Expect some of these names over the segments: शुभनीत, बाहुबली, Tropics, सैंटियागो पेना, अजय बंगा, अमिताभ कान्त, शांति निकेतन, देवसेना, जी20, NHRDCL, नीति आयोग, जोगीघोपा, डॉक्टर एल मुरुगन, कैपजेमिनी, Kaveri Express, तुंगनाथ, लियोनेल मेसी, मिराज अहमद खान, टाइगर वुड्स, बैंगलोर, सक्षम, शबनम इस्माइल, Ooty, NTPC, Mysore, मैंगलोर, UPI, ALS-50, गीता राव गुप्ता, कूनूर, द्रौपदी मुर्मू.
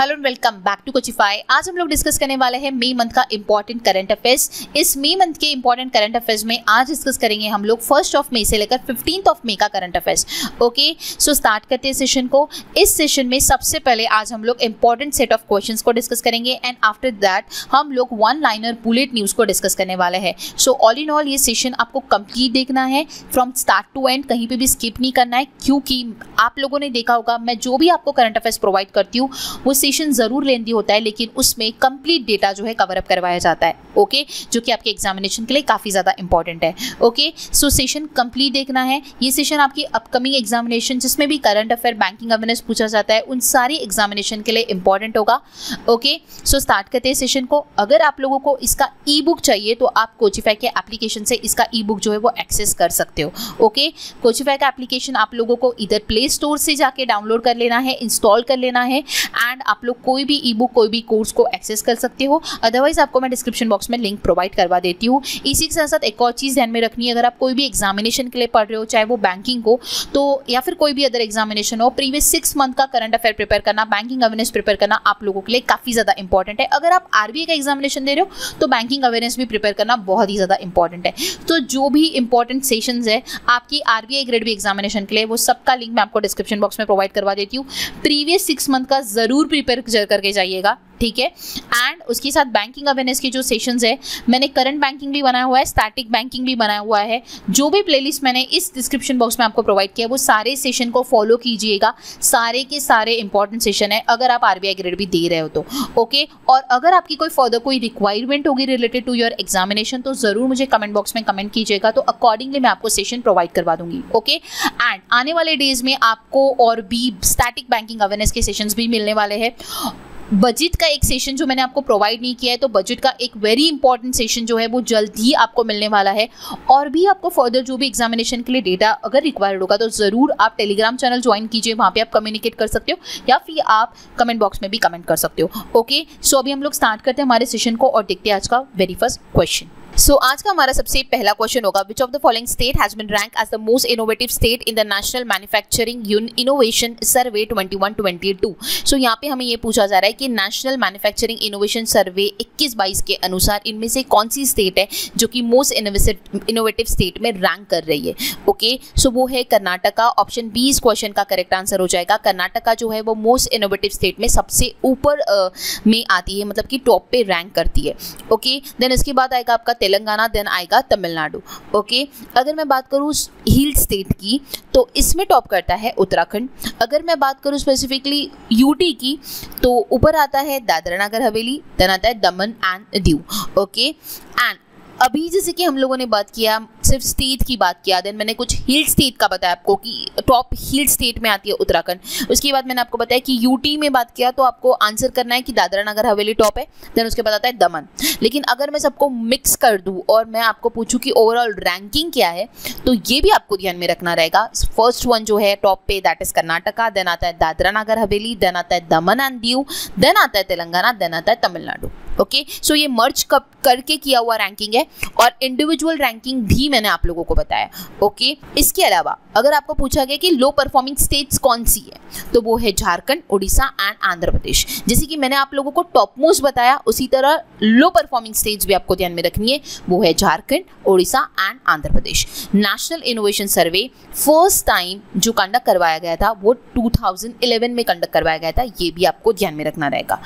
Hello and welcome back to Coachify. आज हम लोग डिस्कस करने वाले हैं मई मंथ का इंपॉर्टेंट करंट अफेयर्स। इस मई मंथ के इंपॉर्टेंट करंट अफेयर्स में आज डिस्कस करेंगे हम लोग 1 मई से लेकर 15 मई का current affairs. Okay, so start करते हैं सेशन को। इस सेशन में सबसे पहले आज हम लोग इंपॉर्टेंट सेट ऑफ क्वेश्चंस को डिस्कस करेंगे एंड आफ्टर दैट हम लोग वन लाइनर बुलेट न्यूज़ को डिस्कस करने वाले हैं। सो ऑल इन ऑल ये सेशन आपको कंप्लीट देखना है फ्रॉम स्टार्ट टू एंड, कहीं पर भी स्किप नहीं करना है, क्योंकि आप लोगों ने देखा होगा मैं जो भी आपको करंट अफेयर्स प्रोवाइड करती हूँ वो सेशन जरूर लेंदी होता है, लेकिन उसमें कंप्लीट डेटा जो है कवर अप करवाया जाता है। ओके, जो कि आपके एग्जामिनेशन के लिए काफ़ी ज़्यादा इंपॉर्टेंट है। ओके, सो सेशन कंप्लीट देखना है। ये सेशन आपकी अपकमिंग एग्जामिनेशन जिसमें भी करंट अफेयर, बैंकिंग अवेयरनेस पूछा जाता है, उन सारी एग्जामिनेशन के लिए इंपॉर्टेंट होगा। ओके, सो स्टार्ट करते हैं सेशन को। अगर आप लोगों को इसका ई बुक चाहिए तो आप कोचिफाई के एप्लीकेशन से इसका ई बुक जो है वो एक्सेस कर सकते हो। ओके, कोचिफाई का एप्लीकेशन आप लोगों को इधर प्ले स्टोर से जाके डाउनलोड कर लेना है, इंस्टॉल कर लेना है एंड आप लोग कोई भी ई बुक, कोई भी कोर्स को एक्सेस कर सकते हो। अदरवाइज आपको मैं डिस्क्रिप्शन बॉक्स में लिंक प्रोवाइड करवा देती हूँ। इसी के साथ साथ एक और चीज़ ध्यान में रखनी है, अगर आप कोई भी एग्जामिनेशन के लिए पढ़ रहे हो, चाहे वो बैंकिंग हो तो या फिर कोई भी अदर एग्जामिनेशन हो, प्रीवियस 6 मंथ का करंट अफेयर प्रिपेयर करना, बैंकिंग अवेयरनेस प्रिपेयर करना आप लोगों के लिए काफ़ी ज़्यादा इंपॉर्टेंट है। अगर आप आरबीआई का एग्जामिनेशन दे रहे हो तो बैंकिंग अवेयरनेस भी प्रिपेयर करना बहुत ही ज़्यादा इंपॉर्टेंट है। तो जो भी इंपॉर्टेंट सेशन है आपकी आरबीआई ग्रेड बी एग्जामिनेशन के लिए, वो सबका लिंक मैं आपको डिस्क्रिप्शन बॉक्स में प्रोवाइड करवा देती हूँ। प्रीवियस 6 मंथ का जरूर प्रिपेयर करके जाइएगा, ठीक है। एंड उसके साथ बैंकिंग अवेयरनेस के जो सेशंस है, मैंने करंट बैंकिंग भी बनाया हुआ है, स्टैटिक बैंकिंग भी बनाया हुआ है। जो भी प्लेलिस्ट मैंने इस डिस्क्रिप्शन बॉक्स में आपको प्रोवाइड किया है, वो सारे सेशन को फॉलो कीजिएगा। सारे के सारे इंपॉर्टेंट सेशन है अगर आप आरबीआई ग्रेड भी दे रहे हो तो। ओके, और अगर आपकी कोई फर्दर कोई रिक्वायरमेंट होगी रिलेटेड टू योर एग्जामिनेशन तो ज़रूर मुझे कमेंट बॉक्स में कमेंट कीजिएगा, तो अकॉर्डिंगली मैं आपको सेशन प्रोवाइड करवा दूंगी। ओके, एंड आने वाले डेज में आपको और भी स्टैटिक बैंकिंग अवेयरनेस के सेशंस भी मिलने वाले हैं। बजट का एक सेशन जो मैंने आपको प्रोवाइड नहीं किया है, तो बजट का एक वेरी इंपॉर्टेंट सेशन जो है वो जल्द ही आपको मिलने वाला है। और भी आपको फर्दर जो भी एग्जामिनेशन के लिए डेटा अगर रिक्वायर्ड होगा तो ज़रूर आप टेलीग्राम चैनल ज्वाइन कीजिए, वहाँ पे आप कम्युनिकेट कर सकते हो या फिर आप कमेंट बॉक्स में भी कमेंट कर सकते हो। ओके, सो अभी हम लोग स्टार्ट करते हैं हमारे सेशन को और देखते हैं आज का वेरी फर्स्ट क्वेश्चन। सो आज का हमारा सबसे पहला क्वेश्चन होगा, which of the following state has been rank as the most innovative state in the national manufacturing innovation survey 21-22। So यहाँ पे हमें ये पूछा जा रहा है कि नेशनल मैन्युफैक्चरिंग इनोवेशन सर्वे 21-22 के अनुसार इनमें से कौन सी स्टेट है जो कि मोस्ट इनोवेटिव स्टेट में रैंक कर रही है। ओके, सो वो है कर्नाटका। ऑप्शन बी इस क्वेश्चन का करेक्ट आंसर हो जाएगा। कर्नाटका जो है वो मोस्ट इनोवेटिव स्टेट में सबसे ऊपर में आती है, मतलब कि टॉप पे रैंक करती है। ओके, देन इसके बाद आएगा आपका तेलंगाना, देन आएगा तमिलनाडु। ओके, अगर मैं बात करूँ हिल स्टेट की तो इसमें टॉप करता है उत्तराखंड। अगर मैं बात करूँ स्पेसिफिकली यूटी की तो ऊपर आता है दादरा नगर हवेली, देन आता है दमन एंड दीव। ओके, एंड अभी जैसे कि हम लोगों ने बात किया, सिर्फ स्टेट की बात किया, देन मैंने कुछ हिल स्टेट का बताया आपको कि टॉप हिल स्टेट में आती है उत्तराखंड। उसके बाद मैंने आपको बताया कि यूटी में बात किया तो आपको आंसर करना है कि दादरा नगर हवेली टॉप है, देन उसके बाद आता है दमन। लेकिन अगर मैं सबको मिक्स कर दूं और मैं आपको पूछूं कि ओवरऑल रैंकिंग क्या है तो ये भी आपको ध्यान में रखना रहेगा। फर्स्ट वन जो है टॉप पे, दैट इज कर्नाटका, देन आता है दादरा नगर हवेली, देन आता है दमन एंड दीव, देन आता है तेलंगाना, देन आता है तमिलनाडु। ओके, सो ये मर्ज करके किया हुआ रैंकिंग है और इंडिविजुअल रैंकिंग भी मैंने आप लोगों को बताया। ओके, इसके अलावा अगर आपको पूछा गया कि लो परफॉर्मिंग स्टेट्स कौन सी है तो वो है झारखंड, उड़ीसा एंड आंध्र प्रदेश। जैसे कि मैंने आप लोगों को टॉप मोस्ट बताया, उसी तरह लो परफॉर्मिंग स्टेट्स भी आपको ध्यान में रखनी है, वो है Jharkhand, Orissa and Andhra Pradesh. National innovation survey first time जो कंडक्ट करवाया गया था वो 2011 में कंडक्ट करवाया गया था, ये भी आपको ध्यान में रखना रहेगा।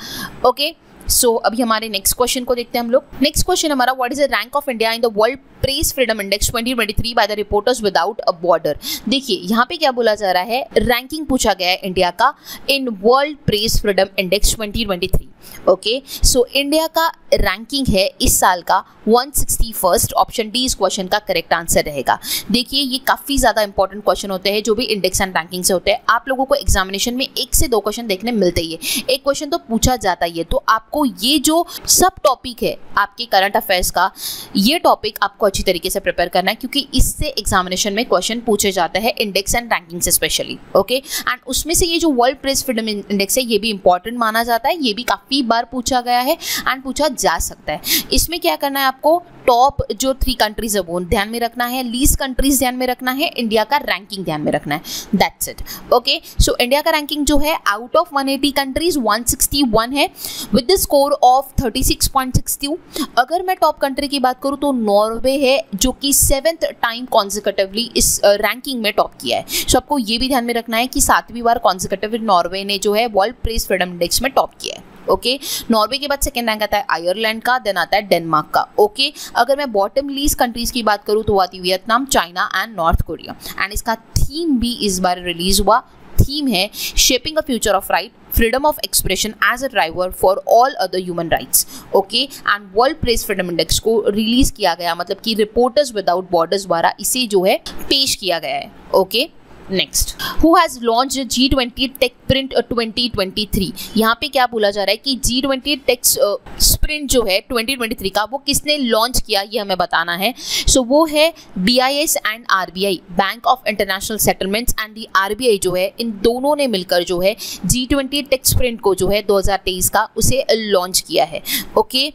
ओके, सो अभी हमारे नेक्स्ट क्वेश्चन को देखते हैं हम लोग। नेक्स्ट क्वेश्चन हमारा, what is the rank of India in the world press freedom index 2023 by the reporters without a border. देखिए यहाँ पे क्या बोला जा रहा है, रैंकिंग पूछा गया है इंडिया का in world press freedom index 2023। Okay, so India का रैंकिंग है इस साल का 161st। ऑप्शन डी इस क्वेश्चन का करेक्ट आंसर रहेगा। देखिए ये काफ़ी ज़्यादा इंपॉर्टेंट क्वेश्चन होते हैं जो भी इंडेक्स एंड रैंकिंग से होते हैं। आप लोगों को एग्जामिनेशन में 1 से 2 क्वेश्चन देखने मिलते ही है, एक क्वेश्चन तो पूछा जाता ही है। तो आपको ये जो सब टॉपिक है आपके करंट अफेयर्स का, ये टॉपिक आपको अच्छी तरीके से प्रिपेयर करना है क्योंकि इससे एग्जामिनेशन में क्वेश्चन पूछे जाते हैं इंडेक्स एंड रैंकिंग से स्पेशली। ओके, एंड उसमें से ये जो वर्ल्ड प्रेस फ्रीडम इंडेक्स है ये भी इंपॉर्टेंट माना जाता है, ये भी काफ़ी बार पूछा गया है एंड पूछा जा सकता है। इसमें क्या करना है आपको, टॉप जो 3 कंट्रीज है वो ध्यान में रखना है, लीस्ट कंट्रीज ध्यान में रखना है, इंडिया का रैंकिंग ध्यान में रखना है, that's it. Okay, so India का रैंकिंग जो है आउट ऑफ 180 कंट्रीज 161 है विद द स्कोर ऑफ 36.62। अगर मैं टॉप कंट्री की बात करूँ तो नॉर्वे है जो कि 7th टाइम कॉन्जिकटिवली इस रैंकिंग में टॉप किया है। सो आपको ये भी ध्यान में रखना है कि 7वीं बार कॉन्जिकटिव नॉर्वे ने जो है वर्ल्ड प्रेस फ्रीडम इंडेक्स में टॉप किया है। ओके, नॉर्वे के बाद सेकंड रैंक आता है आयरलैंड का, देन आता है डेनमार्क का। ओके, अगर मैं बॉटम लीस्ट कंट्रीज की बात करूँ तो आती Vietnam, China and North Korea. And इसका थीम भी इस बार रिलीज हुआ, थीम है shaping a future of right, freedom of expression as a driver for all other human rights. Okay, and world press freedom index को release किया गया, मतलब कि रिपोर्टर्स विदाउट बॉर्डर्स द्वारा इसे जो है पेश किया गया है। Okay, next, who has launch G20 tech print 2023। यहाँ पे क्या बोला जा रहा है कि G20 टेक स्प्रिंट जो है 2023 का वो किसने लॉन्च किया ये हमें बताना है। सो वो है BIS and RBI, bank of international settlements and the RBI जो है, इन दोनों ने मिलकर जो है G20 टेक स्प्रिंट को जो है 2023 का उसे लॉन्च किया है। ओके,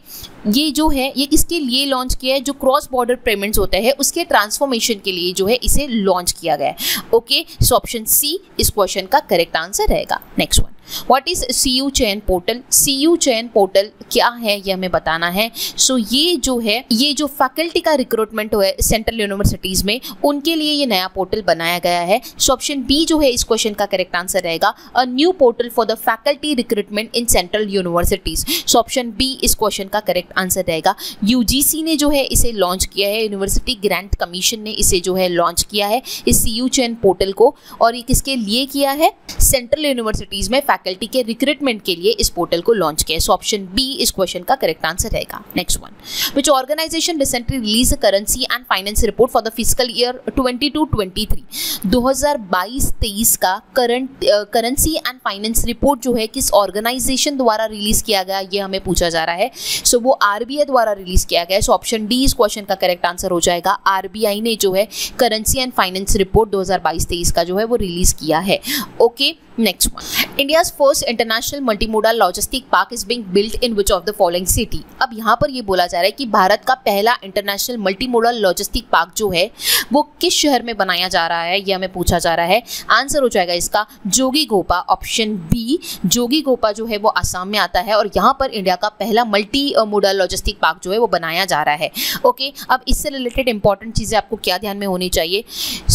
ये जो है ये किसके लिए लॉन्च किया है, जो क्रॉस बॉर्डर पेमेंट्स होते हैं उसके ट्रांसफॉर्मेशन के लिए जो है इसे लॉन्च किया गया है। ओके, सो ऑप्शन सी इस क्वेश्चन का करेक्ट आंसर रहेगा। Next one, what is CU chain portal. CU chain portal क्या है ये हमें बताना है। सो ये जो है ये जो फैकल्टी का रिक्रूटमेंट है सेंट्रल यूनिवर्सिटीज में उनके लिए ये नया पोर्टल बनाया गया है। सो ऑप्शन बी जो है इस क्वेश्चन का करेक्ट आंसर रहेगा, a new portal for the faculty recruitment in central universities. So option B इस क्वेश्चन का करेक्ट आंसर रहेगा। UGC ने जो है इसे लॉन्च किया है, यूनिवर्सिटी ग्रांट कमीशन ने इसे जो है लॉन्च किया है इस सीयू चैन पोर्टल को, और ये किसके लिए किया है, सेंट्रल यूनिवर्सिटीज में फैकल्टी के रिक्रूटमेंट के लिए इस पोर्टल को लॉन्च किया है। सो ऑप्शन बी इस क्वेश्चन का करेक्ट आंसर रहेगा। Next one, which organisation recently release currency and finance report for the fiscal year 22-23। 2022-23 का current currency and finance report जो है किस ऑर्गेनाइजेशन द्वारा रिलीज किया गया ये हमें पूछा जा रहा है। सो वो RBI द्वारा रिलीज किया गया है। सो ऑप्शन डी इस क्वेश्चन का करेक्ट आंसर हो जाएगा। RBI ने जो है करेंसी एंड फाइनेंस रिपोर्ट 2022-23 का जो है वो रिलीज किया है। Okay, next one, India's first international multimodal logistic park is being built in which of the following city. अब यहाँ पर ये बोला जा रहा है कि भारत का पहला इंटरनेशनल मल्टीमोडल लॉजिस्टिक पार्क जो है वो किस शहर में बनाया जा रहा है ये हमें पूछा जा रहा है। आंसर हो जाएगा इसका जोगीघोपा, ऑप्शन बी। जोगीघोपा जो है वो आसाम में आता है और यहाँ पर इंडिया का पहला मल्टी मोडल लॉजिस्टिक पार्क जो है वो बनाया जा रहा है। ओके, अब इससे रिलेटेड इंपॉर्टेंट चीज़ें आपको क्या ध्यान में होनी चाहिए।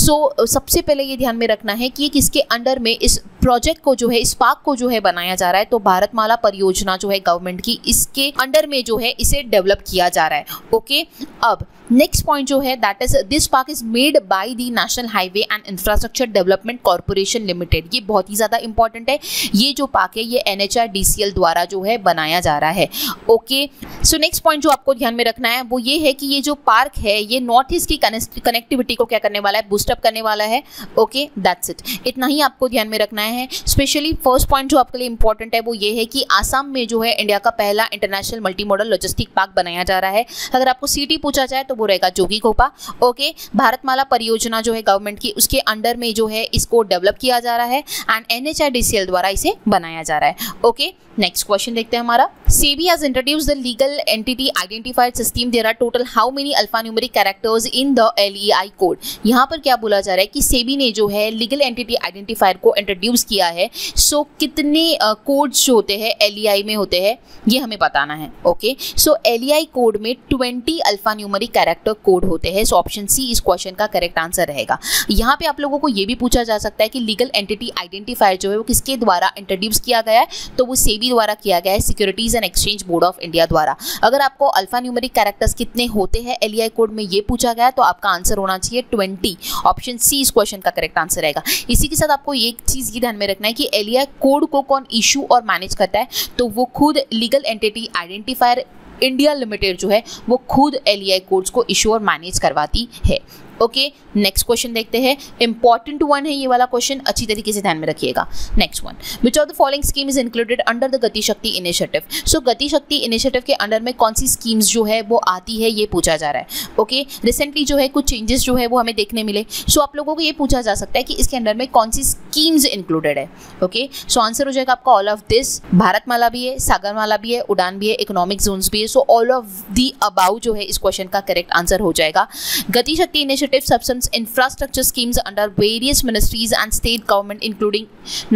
सो सबसे पहले ये ध्यान में रखना है कि किसके अंडर में इस प्रोजेक्ट को जो है इस पार्क को जो है बनाया जा रहा है। तो भारतमाला परियोजना जो है गवर्नमेंट की, इसके अंडर में जो है इसे डेवलप किया जा रहा है। ओके, अब नेक्स्ट पॉइंट जो है that is this park is made by the national highway and infrastructure development corporation limited. ये बहुत ही ज़्यादा इंपॉर्टेंट है। ये जो पार्क है ये NHRDCL द्वारा जो है बनाया जा रहा है। ओके, सो नेक्स्ट पॉइंट जो आपको ध्यान में रखना है वो ये है कि ये जो पार्क है ये नॉर्थ ईस्ट की कनेक्टिविटी को क्या करने वाला है, बूस्टअप करने वाला है। ओके, दैट्स इट, इतना ही आपको ध्यान में रखना है। स्पेशली फर्स्ट पॉइंट जो आपके लिए इंपॉर्टेंट है वो ये है कि आसाम में जो है इंडिया का पहला इंटरनेशनल मल्टीमोडल लॉजिस्टिक पार्क बनाया जा रहा है। अगर आपको सिटी पूछा जाए तो वो रहेगा जोगीघोपा। ओके, भारतमाला परियोजना जो है गवर्नमेंट की, उसके अंडर में जो है इसको डेवलप किया जा रहा है एंड NHRDCL द्वारा इसे बनाया जा रहा है। ओके, नेक्स्ट क्वेश्चन देखते हैं हमारा। SEBI has introduced the legal entity identifier system. There are total how many alphanumeric characters in the LEI code. यहाँ पर क्या बोला जा रहा है कि सेबी ने जो है लीगल एंटिटी आइडेंटिफायर को इंट्रोड्यूस किया है। सो कितने कोड्स जो होते हैं LEI में होते हैं ये हमें बताना है। ओके, सो LEI कोड में 20 अल्फान्यूमेरिक कैरेक्टर कोड होते हैं। सो ऑप्शन सी इस क्वेश्चन का करेक्ट आंसर रहेगा। यहाँ पे आप लोगों को ये भी पूछा जा सकता है कि लीगल एंटिटी आइडेंटिफायर जो है वो किसके द्वारा इंट्रोड्यूस किया गया है, तो वो सेबी द्वारा किया गया है, securities and exchange board of India द्वारा। अगर आपको अल्फान्यूमेरिक कैरेक्टर्स कितने होते हैं LEI कोड में ये पूछा गया तो आपका आंसर होना चाहिए 20। ऑप्शन सी इस क्वेश्चन का करेक्ट आंसर रहेगा। इसी के साथ आपको एक चीज़ ये ध्यान में रखना है कि LEI कोड को कौन इशू और मैनेज करता है, तो वो खुद legal entity identifier India limited जो है वो खुद LEI कोड्स को इशू और मैनेज करवाती है। ओके, नेक्स्ट क्वेश्चन देखते हैं, इंपॉर्टेंट वन है ये वाला क्वेश्चन, अच्छी तरीके से ध्यान में रखिएगा। Next one, which of the following scheme is included under the Gati Shakti initiative. So Gati Shakti initiative के अंडर में कौन सी स्कीम्स जो है वो आती है, ये पूछा जा रहा है। ओके, रिसेंटली जो है कुछ चेंजेस जो है वो हमें देखने मिले। सो आप लोगों को ये पूछा जा सकता है कि इसके अंडर में कौन सी स्कीम्स इंक्लूडेड है। ओके, सो आंसर हो जाएगा आपका ऑल ऑफ दिस। भारतमाला भी है, सागरमाला भी है, उड़ान भी है, इकोनॉमिक जोन्स भी है। So all of the above जो है इस क्वेश्चन का करेक्ट आंसर हो जाएगा। Gati Shakti initiative substance infrastructure schemes under various ministries and state government including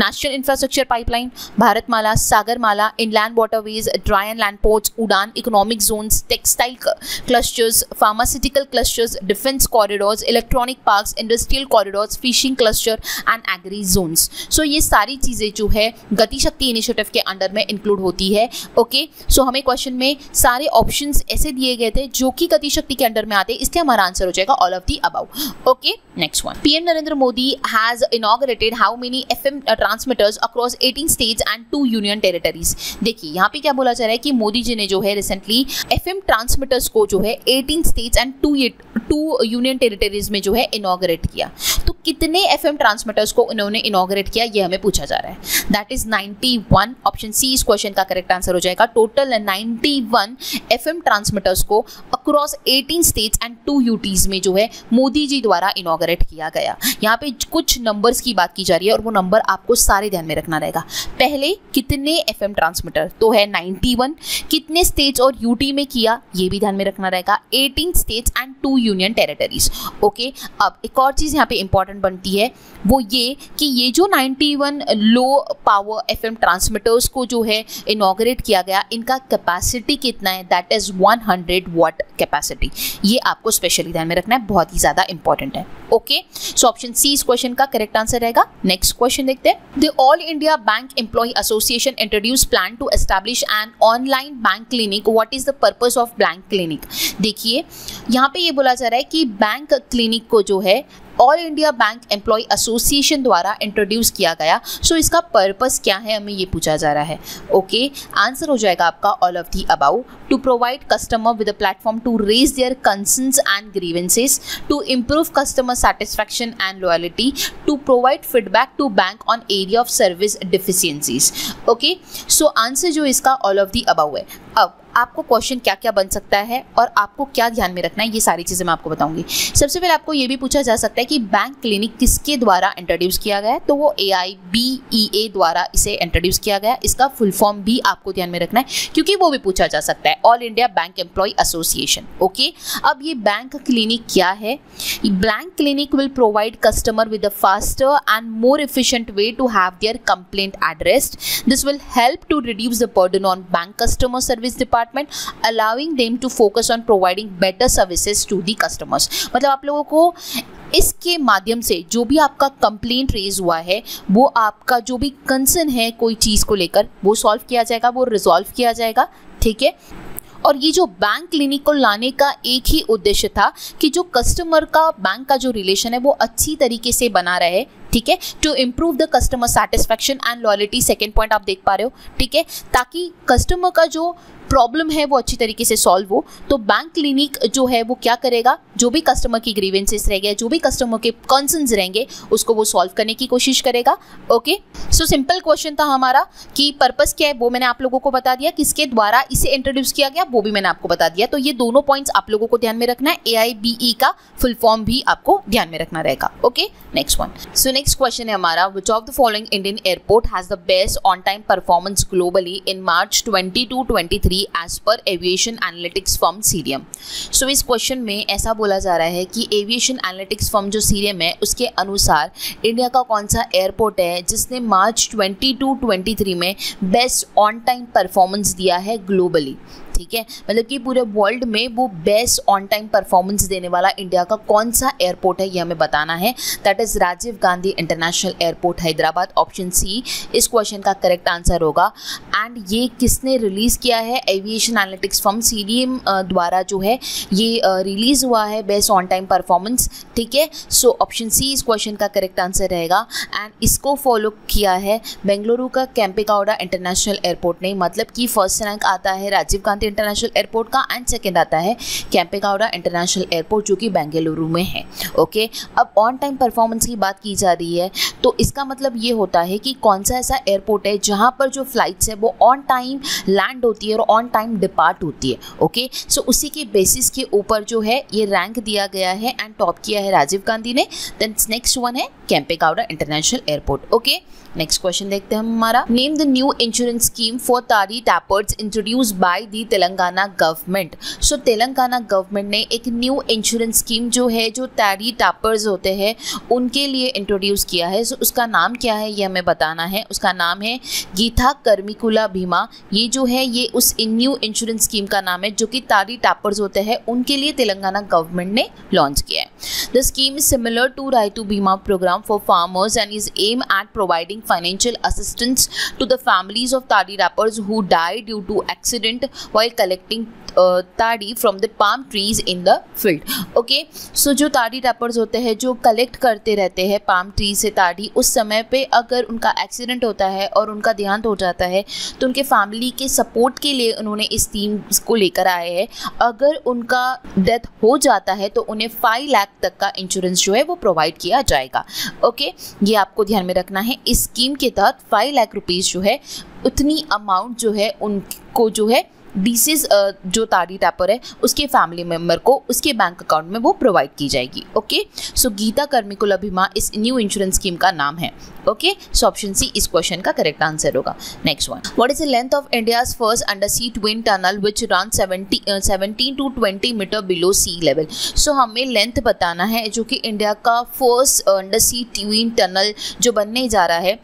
national infrastructure pipeline, Bharatmala, Sagarmala, inland waterways, dry and land ports, Udan, economic zones, textile clusters, pharmaceutical clusters, defense corridors, electronic parks, industrial corridors, fishing cluster and agri zones। So ये सारी चीज़ें जो है गति शक्ति initiative के under में include होती है। ओके, सो हमें क्वेश्चन में सारे ऑप्शंस ऐसे दिए गए थे जो कि गति शक्ति के अंडर में आते, इसलिए हमारा आंसर हो जाएगा all of the above. Okay, next one. PM Narendra Modi has inaugurated how many FM transmitters across 18 states and 2 union territories? देखिए यहाँ पे क्या बोला जा रहा है कि मोदी जी ने जो है recently FM transmitters को जो है 18 states and 2 union territories में जो है inaugurate किया। तो कितने FM transmitters को इन्होंने inaugurate किया, ये हमें पूछा जा रहा है। That is 91। Option C इस क्वेश्चन का करेक्ट आंसर हो जाएगा। टोटल 91 FM transmitters को across 18 states and 2 UTs में जो है मोदी जी द्वारा इनॉग्रेट किया गया। यहाँ पे कुछ नंबर्स की बात की जा रही है और वो नंबर आपको सारे ध्यान में रखना रहेगा। पहले कितने एफएम ट्रांसमीटर, तो है 91, कितने स्टेट्स और यूटी में किया ये भी ध्यान में रखना रहेगा, 18 states and 2 union territories. Okay, अब एक और चीज़ यहाँ पे इंपॉर्टेंट बनती है वो ये कि ये जो 91 लो पावर एफएम ट्रांसमीटर्स को जो है इनॉग्रेट किया गया, इनका कैपेसिटी कितना है, दैट इज 100 वाट कैपेसिटी। ये आपको स्पेशली ध्यान में रखना है, बहुत ही ज़्यादा इंपॉर्टेंट है। ओके, सो ऑप्शन सी इस क्वेश्चन का करेक्ट आंसर रहेगा। नेक्स्ट क्वेश्चन देखते हैं। The all India bank employ association introduce plan to establish an online bank clinic, what is the purpose of bank clinic. देखिए यहाँ पे ये बोला जा रहा है कि बैंक क्लिनिक को जो है all India bank employ association द्वारा इंट्रोड्यूस किया गया। सो इसका पर्पस क्या है, हमें ये पूछा जा रहा है। ओके, आंसर हो जाएगा आपका all of the above. To provide customer with a platform to raise their concerns and grievances, to improve customer satisfaction and loyalty, to provide feedback to bank on area of service deficiencies. Okay, so answer जो इसका all of the about है। अब आपको question क्या क्या बन सकता है और आपको क्या ध्यान में रखना है, ये सारी चीज़ें मैं आपको बताऊंगी। सबसे पहले आपको ये भी पूछा जा सकता है कि बैंक क्लिनिक किसके द्वारा इंट्रोड्यूस किया गया है, तो वो AIBEA द्वारा इसे इंट्रोड्यूस किया गया। इसका फुल फॉर्म भी आपको ध्यान में रखना है क्योंकि वो भी पूछा जा सकता है, all India bank employ association. Okay, अब ये बैंक क्लिनिक क्या है, bank clinic will provide customer with a faster and more efficient way to have their complaint addressed, this will help to reduce the burden on bank customer service department, allowing them to focus on providing better services to the customers। मतलब आप लोगों को इसके माध्यम से जो भी आपका कंप्लेंट रेज हुआ है, वो आपका जो भी कंसर्न है कोई चीज़ को लेकर, वो सॉल्व किया जाएगा, वो रिजॉल्व किया जाएगा। ठीक है, और ये जो बैंक क्लिनिक को लाने का एक ही उद्देश्य था कि जो कस्टमर का बैंक का जो रिलेशन है वो अच्छी तरीके से बना रहे। ठीक है, to improve the customer satisfaction and loyalty, second point आप देख पा रहे हो। ठीक है, ताकि कस्टमर का जो प्रॉब्लम है वो अच्छी तरीके से सॉल्व हो। तो बैंक क्लिनिक जो है वो क्या करेगा, जो भी कस्टमर की ग्रीवेंसेस रह गए, जो भी कस्टमर के कंसर्न्स रहेंगे, उसको वो सॉल्व करने की कोशिश करेगा। ओके, सो सिंपल क्वेश्चन था हमारा कि पर्पस क्या है, वो मैंने आप लोगों को बता दिया, किसके द्वारा इसे इंट्रोड्यूस किया गया वो भी मैंने आपको बता दिया। तो ये दोनों पॉइंट्स आप लोगों को ध्यान में रखना है, AIBE का फुल फॉर्म भी आपको ध्यान में रखना रहेगा। Okay, next one. So next question है हमारा, which of the following Indian airport has the best on time performance globally in March 2022-23 as per aviation analytics firm Cirium. So इस क्वेश्चन में ऐसा बोला जा रहा है कि एविएशन एनालिटिक्स फर्म जो सीरियम है उसके अनुसार इंडिया का कौन सा एयरपोर्ट है जिसने मार्च 2022-23 में बेस्ट ऑन टाइम परफॉर्मेंस दिया है ग्लोबली। ठीक है, मतलब कि पूरे वर्ल्ड में वो बेस्ट ऑन टाइम परफॉर्मेंस देने वाला इंडिया का कौन सा एयरपोर्ट है, ये हमें बताना है। That is Rajiv Gandhi international airport Hyderabad. Option C इस क्वेश्चन का करेक्ट आंसर होगा। एंड ये किसने रिलीज़ किया है, एविएशन एनालिटिक्स फर्म सीडीएम द्वारा जो है ये रिलीज़ हुआ है बेस्ट ऑन टाइम परफॉर्मेंस। ठीक है, सो ऑप्शन सी इस क्वेश्चन का करेक्ट आंसर रहेगा। एंड इसको फॉलो किया है बेंगलुरु का कैंपेगौड़ा इंटरनेशनल एयरपोर्ट ने, मतलब कि फर्स्ट रैंक आता है राजीव गांधी इंटरनेशनल एयरपोर्ट का एंड सेकेंड आता है कैंपेगौड़ा इंटरनेशनल एयरपोर्ट जो कि बेंगलुरु में है। ओके, अब ऑन टाइम परफॉर्मेंस की बात की जा रही है तो इसका मतलब ये होता है कि कौन सा ऐसा एयरपोर्ट है जहाँ पर जो फ्लाइट्स है वो ऑन टाइम लैंड होती है और ऑन टाइम डिपार्ट होती है। ओके, सो उसी के बेसिस के ऊपर जो है ये रैंक दिया गया है एंड टॉप किया है राजीव गांधी ने। देन नेक्स्ट वन है Kempegowda international airport. Okay, next question देखते हैं हमारा, name the new insurance scheme for तारी tappers introduce by the Telangana government. So Telangana government ने एक न्यू इंश्योरेंस स्कीम जो है जो तारी टैपर्स होते हैं उनके लिए इंट्रोड्यूस किया है। सो उसका नाम क्या है ये हमें बताना है। उसका नाम है गीता कर्मिकुला भीमा। ये जो है ये उस न्यू इंश्योरेंस स्कीम का नाम है जो कि तारी टैपर्स होते हैं उनके लिए तेलंगाना गवर्नमेंट ने लॉन्च किया है। The scheme is similar to Rythu Bima program for farmers and is aim at providing financial assistance to the families of tadi rappers who die due to accident while collecting toddy from the palm trees in the field. Okay, so जो toddy tapers होते हैं जो collect करते रहते हैं palm tree से ताड़ी, उस समय पे अगर उनका एक्सीडेंट होता है और उनका देहांत हो जाता है तो उनके फैमिली के सपोर्ट के लिए उन्होंने इस थीम को लेकर आए हैं। अगर उनका डेथ हो जाता है तो उन्हें 5 लाख तक का इंश्योरेंस जो है वो प्रोवाइड किया जाएगा। ओके, ये आपको ध्यान में रखना है। इस स्कीम के तहत 5 लाख रुपीज़ जो है उतनी अमाउंट जो है उनको जो है डिसीज जो तारी टैपर है उसके फैमिली मेम्बर को उसके बैंक अकाउंट में वो प्रोवाइड की जाएगी। ओके, सो गीता कर्मिकुला भीमा इस न्यू इंश्योरेंस स्कीम का नाम है। ओके, सो ऑप्शन सी इस क्वेश्चन का करेक्ट आंसर होगा। Next one, what is the length of India's first under sea twin tunnel which run 17 to 20 meter below sea level. So हमें length बताना है जो कि इंडिया का first under sea twin tunnel जो बनने जा रहा है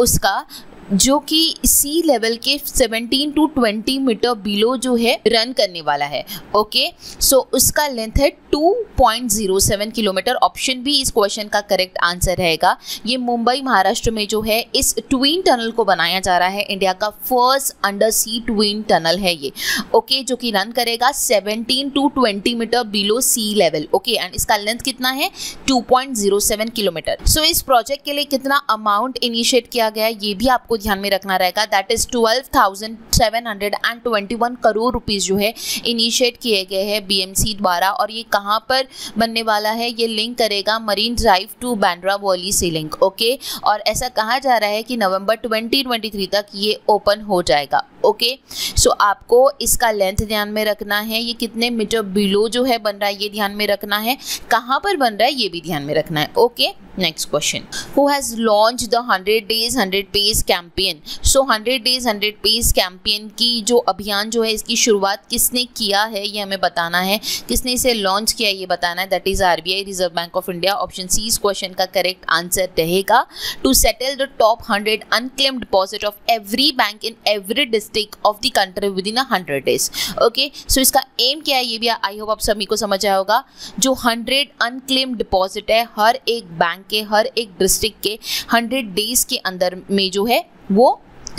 उसका, जो कि सी लेवल के 17 टू 20 मीटर बिलो जो है रन करने वाला है। ओके, सो उसका लेंथ है 2.07 किलोमीटर। ऑप्शन भी इस क्वेश्चन का करेक्ट आंसर रहेगा। ये मुंबई महाराष्ट्र में जो है इस ट्विन टनल को बनाया जा रहा है। इंडिया का first under sea twin tunnel है ये। ओके, जो कि रन करेगा 17 to 20 meter below sea level. Okay, and इसका लेंथ कितना है 2.07 किलोमीटर। सो इस प्रोजेक्ट के लिए कितना अमाउंट इनिशिएट किया गया है ये भी आपको ध्यान में रखना रहेगा। दैट इज 12,721 करोड़ रुपीस जो है इनिशिएट किए गए हैं बीएमसी द्वारा। और ये कहां पर बनने वाला है, ये लिंक करेगा marine drive to Bandra Worli से लिंक। ओके, और ऐसा कहा जा रहा है कि नवंबर 2023 तक ये ओपन हो जाएगा। ओके, सो आपको इसका लेंथ ध्यान में रखना है, ये कितने मीटर बिलो जो है बन रहा है ये ध्यान में रखना है, कहां पर बन रहा है ये भी ध्यान में रखना है। Okay, next question, who has launch the 100 days 100 pays campaign. So 100 days 100 pays campaign की जो अभियान जो है इसकी शुरुआत किसने किया है ये हमें बताना है, किसने इसे लॉन्च किया ये बताना है। That is RBI, reserve bank of India. Option C इस क्वेश्चन का करेक्ट आंसर रहेगा। To settle the top 100 unclaimed deposit of every bank in every district of the country within 100 days। Okay, so इसका aim क्या है ये भी I hope आप सभी को समझ आया होगा। जो 100 अनक्लेम्ड डिपॉजिट है हर एक बैंक के हर एक डिस्ट्रिक्ट के 100 days के अंदर में जो है वो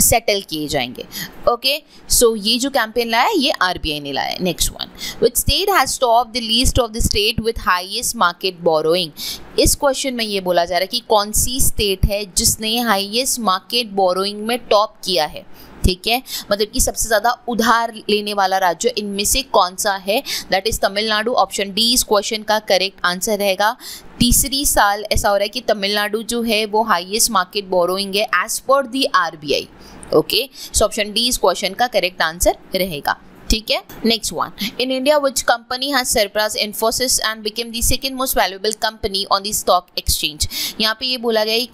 सेटल किए जाएंगे। ओके, सो ये जो कैंपेन लाया है ये आरबीआई ने लाया है। Next one, which state has top the list of the state with highest market borrowing. इस क्वेश्चन में ये बोला जा रहा है कि कौन सी स्टेट है जिसने हाईएस्ट मार्केट बोरोइंग में टॉप किया है। ठीक है, मतलब कि सबसे ज़्यादा उधार लेने वाला राज्य इनमें से कौन सा है। That is Tamil Nadu. Option D इस क्वेश्चन का करेक्ट आंसर रहेगा। तीसरी साल ऐसा हो रहा है कि तमिलनाडु जो है वो हाईएस्ट मार्केट बोरोइंग है as per the RBI. Okay, so option D इस क्वेश्चन का करेक्ट आंसर रहेगा। ठीक है, next one, in India which company has surprise Infosys and became the second most valuable company on the stock exchange. यहाँ पे ये बोला गया कि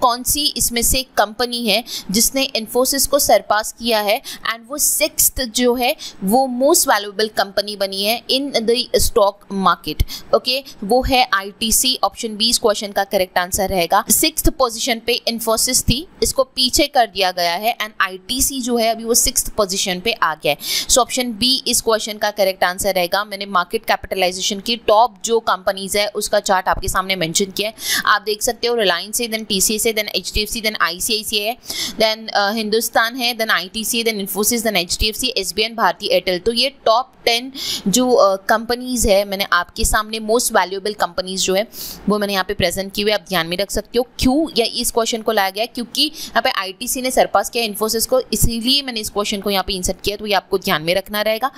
कौन सी इसमें से कंपनी है जिसने इन्फोसिस को सरपास किया है एंड वो 6th जो है वो मोस्ट वैल्यूएबल कंपनी बनी है in the stock market. Okay, वो है आईटीसी। ऑप्शन बी इस क्वेश्चन का करेक्ट आंसर रहेगा। 6th पोजिशन पे इन्फोसिस थी, इसको पीछे कर दिया गया है एंड आईटीसी जो है अभी वो 6th पोजिशन पे आ गया है। सो ऑप्शन बी इस क्वेश्चन का करेक्ट आंसर रहेगा। मैंने मार्केट कैपिटलाइजेशन की टॉप जो कंपनीज है उसका चार्ट आपके सामने मेंशन किया है, आप देख सकते हो। रिलायंस से, देन TCS से, देन HDFC, देन ICICI है, देन हिंदुस्तान है, then ITC, then Infosys, then HDFC, SBI, Bharti Airtel. तो ये टॉप 10 जो कंपनीज है मैंने आपके सामने मोस्ट वैल्यूएबल कंपनीज जो है वो मैंने यहाँ पे प्रेजेंट की हुई, आप ध्यान में रख सकते हो। क्यों या इस क्वेश्चन को लाया गया क्योंकि यहाँ पे ITC ने सरपास किया इन्फोसिस को, इसीलिए मैंने इस क्वेश्चन को यहाँ पे इंसर्ट किया। तो ये आपको ध्यान में रखना रहेगा।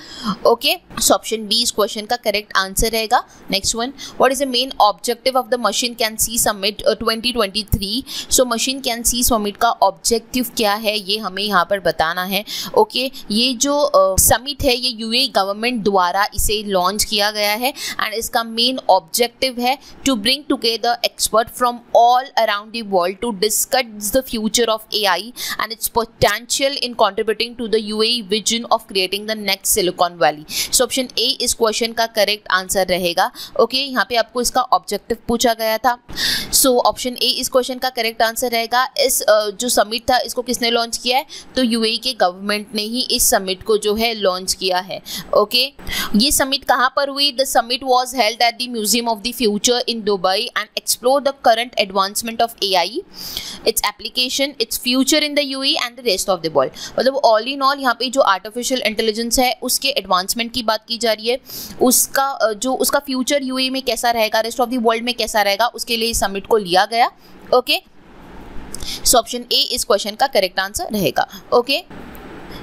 ओके, सो ऑप्शन बी इस क्वेश्चन का करेक्ट आंसर रहेगा। Next one, what is the main objective of the machine can see summit 2023। So machine can see summit का ऑब्जेक्टिव क्या है ये हमें यहाँ पर बताना है। ओके, ये जो समिट है ये यूएई गवर्नमेंट द्वारा इसे लॉन्च किया गया है एंड इसका मेन ऑब्जेक्टिव है to bring together expert from all around the world to discuss the future of AI and its potential in contributing to the UAE vision of creating the next silicon valley. So option A इस question का correct answer रहेगा। Okay, यहाँ पे आपको इसका objective पूछा गया था। सो ऑप्शन ए इस क्वेश्चन का करेक्ट आंसर रहेगा। इस जो समिट था इसको किसने लॉन्च किया है, तो यूएई के गवर्नमेंट ने ही इस समिट को जो है लॉन्च किया है। ओके, ये समिट कहाँ पर हुई? The summit was held at the museum of the future in Dubai and explore the current advancement of AI, its application, its future in the UAE and the rest of the world. मतलब all in all यहाँ पे जो artificial intelligence है उसके advancement की बात की जा रही है, उसका जो उसका फ्यूचर यूएई में कैसा रहेगा, रेस्ट ऑफ द वर्ल्ड में कैसा रहेगा, उसके लिए इस समिट को लिया गया। ओके, सो ऑप्शन ए इस क्वेश्चन का करेक्ट आंसर रहेगा। ओके,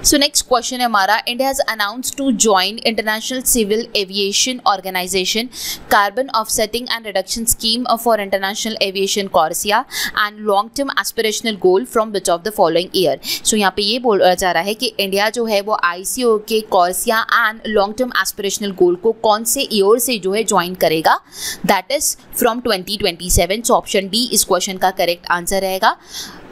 सो नेक्स्ट क्वेश्चन है हमारा, India has announced to join international civil aviation organisation carbon offsetting and reduction scheme for international aviation CORSIA and long term aspirational goal from which of the following year. So यहाँ पे ये बोला जा रहा है कि इंडिया जो है वो आईसीओ के CORSIA and long term aspirational goal को कौन से ईयर से जो है ज्वाइन करेगा, that is from 2027। So option D इस क्वेश्चन का करेक्ट आंसर रहेगा।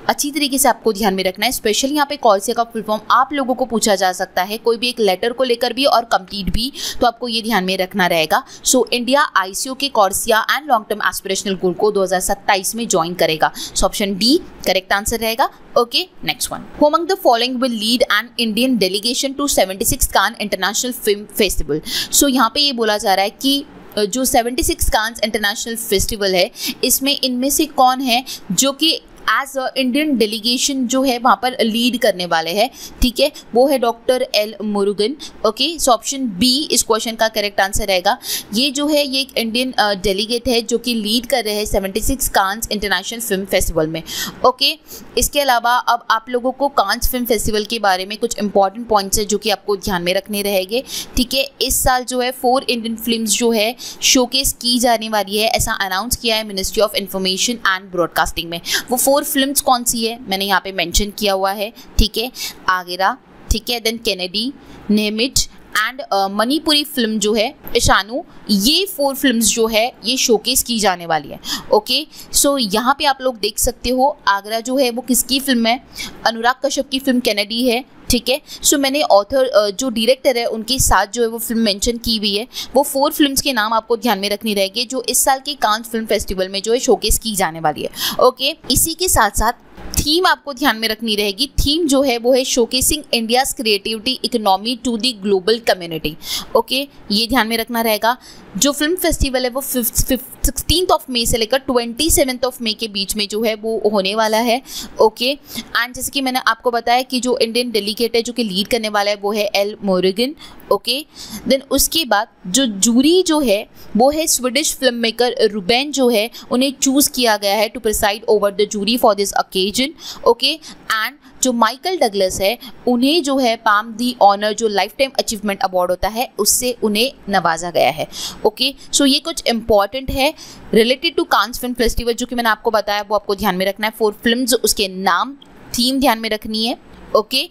अच्छी तरीके से आपको ध्यान में रखना है, स्पेशली यहाँ पे कॉर्सिया का फुल फॉर्म आप लोगों को पूछा जा सकता है, कोई भी एक लेटर को लेकर भी और कंप्लीट भी, तो आपको ये ध्यान में रखना रहेगा। सो इंडिया आईसीओ के CORSIA and long term aspirational goal को 2027 में ज्वाइन करेगा। So option D correct answer रहेगा। Okay, next one, who among the following will lead an Indian delegation to 76 Cannes international film festival. So यहाँ पे ये बोला जा रहा है कि जो 76 कान्स इंटरनेशनल फेस्टिवल है इसमें इनमें से कौन है जो कि एज इंडियन डेलीगेशन जो है वहाँ पर लीड करने वाले हैं, ठीक है, वो है डॉक्टर एल मुरुगन। Okay, so option B इस क्वेश्चन का करेक्ट आंसर रहेगा। ये जो है ये एक इंडियन डेलीगेट है जो कि लीड कर रहे हैं 76 कांस इंटरनेशनल फिल्म फेस्टिवल में। ओके, इसके अलावा अब आप लोगों को कांस फिल्म फेस्टिवल के बारे में कुछ इंपॉर्टेंट पॉइंट्स है जो कि आपको ध्यान में रखने रहेंगे, ठीक है। इस साल जो है 4 इंडियन फिल्म जो है शोकेस की जाने वाली है, ऐसा अनाउंस किया है ministry of information and broadcasting में। वो 4 फिल्म्स कौन सी है मैंने यहाँ पे मेंशन किया हुआ है, ठीक है, आगरा, ठीक है, देन कैनेडी, नेमिट एंड मणिपुरी फिल्म जो है इशानू, ये 4 फिल्म्स जो है ये शोकेस की जाने वाली है। ओके, सो यहाँ पे आप लोग देख सकते हो आगरा जो है वो किसकी फिल्म है, अनुराग कश्यप की फिल्म कैनेडी है, ठीक है। सो मैंने ऑथर जो डायरेक्टर है उनके साथ जो है वो फिल्म मेंशन की हुई है। वो 4 फिल्म्स के नाम आपको ध्यान में रखनी रहेगी जो इस साल के कांस फिल्म फेस्टिवल में जो है शोकेस की जाने वाली है। ओके, इसी के साथ साथ थीम आपको ध्यान में रखनी रहेगी। थीम जो है वो है showcasing India's creativity economy to the global community. Okay, ये ध्यान में रखना रहेगा। जो फिल्म फेस्टिवल है वो 16 मई से लेकर 27 मई के बीच में जो है वो होने वाला है। ओके, एंड जैसे कि मैंने आपको बताया कि जो इंडियन डेलीगेट है जो कि लीड करने वाला है वो है एल मोरिगन। ओके, देन उसके बाद जो जूरी जो है वो है स्वीडिश फिल्म मेकर रूबेन जो है उन्हें चूज़ किया गया है to preside over the jury for this occasion. Okay, and जो माइकल डगलस है उन्हें जो है पाम दी ऑनर जो लाइफ टाइम अचीवमेंट अवार्ड होता है उससे उन्हें नवाजा गया है। ओके, सो ये कुछ इंपॉर्टेंट है related to Cannes film festival जो कि मैंने आपको बताया, वो आपको ध्यान में रखना है। 4 फिल्म्स, उसके नाम, थीम ध्यान में रखनी है। ओके,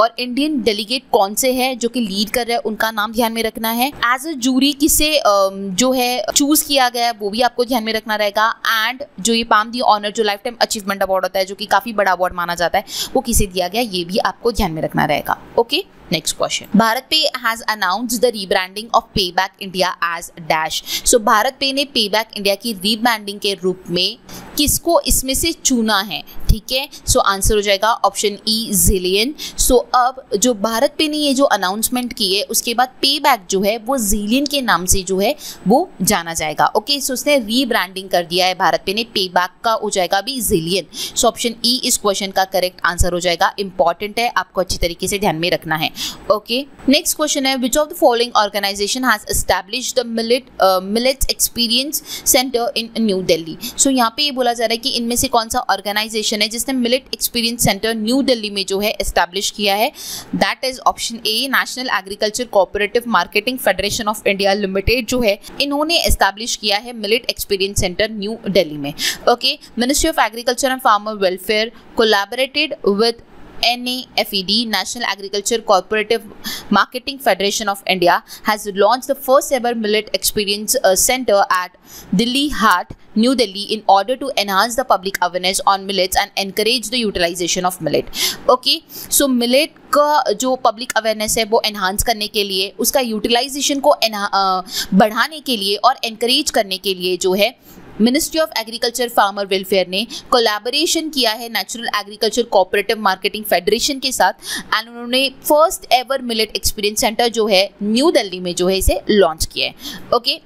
और इंडियन डेलीगेट कौन से हैं जो कि लीड कर रहे हैं उनका नाम ध्यान में रखना है। एज अ जूरी किसे जो है चूज किया गया है वो भी आपको ध्यान में रखना रहेगा। एंड जो ये पाम दी ऑनर जो लाइफ टाइम अचीवमेंट अवार्ड होता है जो कि काफी बड़ा अवार्ड माना जाता है वो किसे दिया गया ये भी आपको ध्यान में रखना रहेगा। Okay, next question, BharatPe has announced the rebranding of पे back India as dash. So BharatPe ने पे बैक इंडिया की रीब्रांडिंग के रूप में किसको इसमें से चुना है, ठीक है। सो आंसर हो जाएगा ऑप्शन ई जिलियन। सो अब जो भारत पे ने ये जो अनाउंसमेंट की है उसके बाद पे बैक जो है वो जिलियन के नाम से जो है वो जाना जाएगा। ओके, सो उसने रीब्रांडिंग कर दिया है भारत पे ने, पे बैक का हो जाएगा अभी जिलियन। सो ऑप्शन ई इस क्वेश्चन का करेक्ट आंसर हो जाएगा। इंपॉर्टेंट है, आपको अच्छी तरीके से ध्यान में रखना है। ओके, नेक्स्ट क्वेश्चन है, which of the following organisation has established the millet experience centre in new Delhi. So यहाँ पे ये बोला जा रहा है कि इनमें से कौन सा ऑर्गेनाइजेशन है जिसने millet experience centre new Delhi में जो है एस्टैब्लिश किया है, that is option A. National agriculture cooperative marketing federation of India limited जो है इन्होंने एस्टैब्लिश किया है millet experience centre new Delhi में। Okay, ministry of agriculture and farmer welfare collaborated with NAFED, National Agriculture Cooperative Marketing Federation of India, has launched the first ever Millet Experience Center at Delhi Hatt, New Delhi, in order to enhance the public awareness on millets and encourage the utilization of millet. Okay, so millet का जो public awareness है वो enhance करने के लिए, उसका utilisation को बढ़ाने के लिए और एनकरेज करने के लिए जो है ministry of agriculture farmer welfare ने कोलैबोरेशन किया है natural agriculture cooperative marketing federation के साथ, एंड उन्होंने first ever millet experience centre जो है न्यू दिल्ली में जो है इसे लॉन्च किया है। ओके,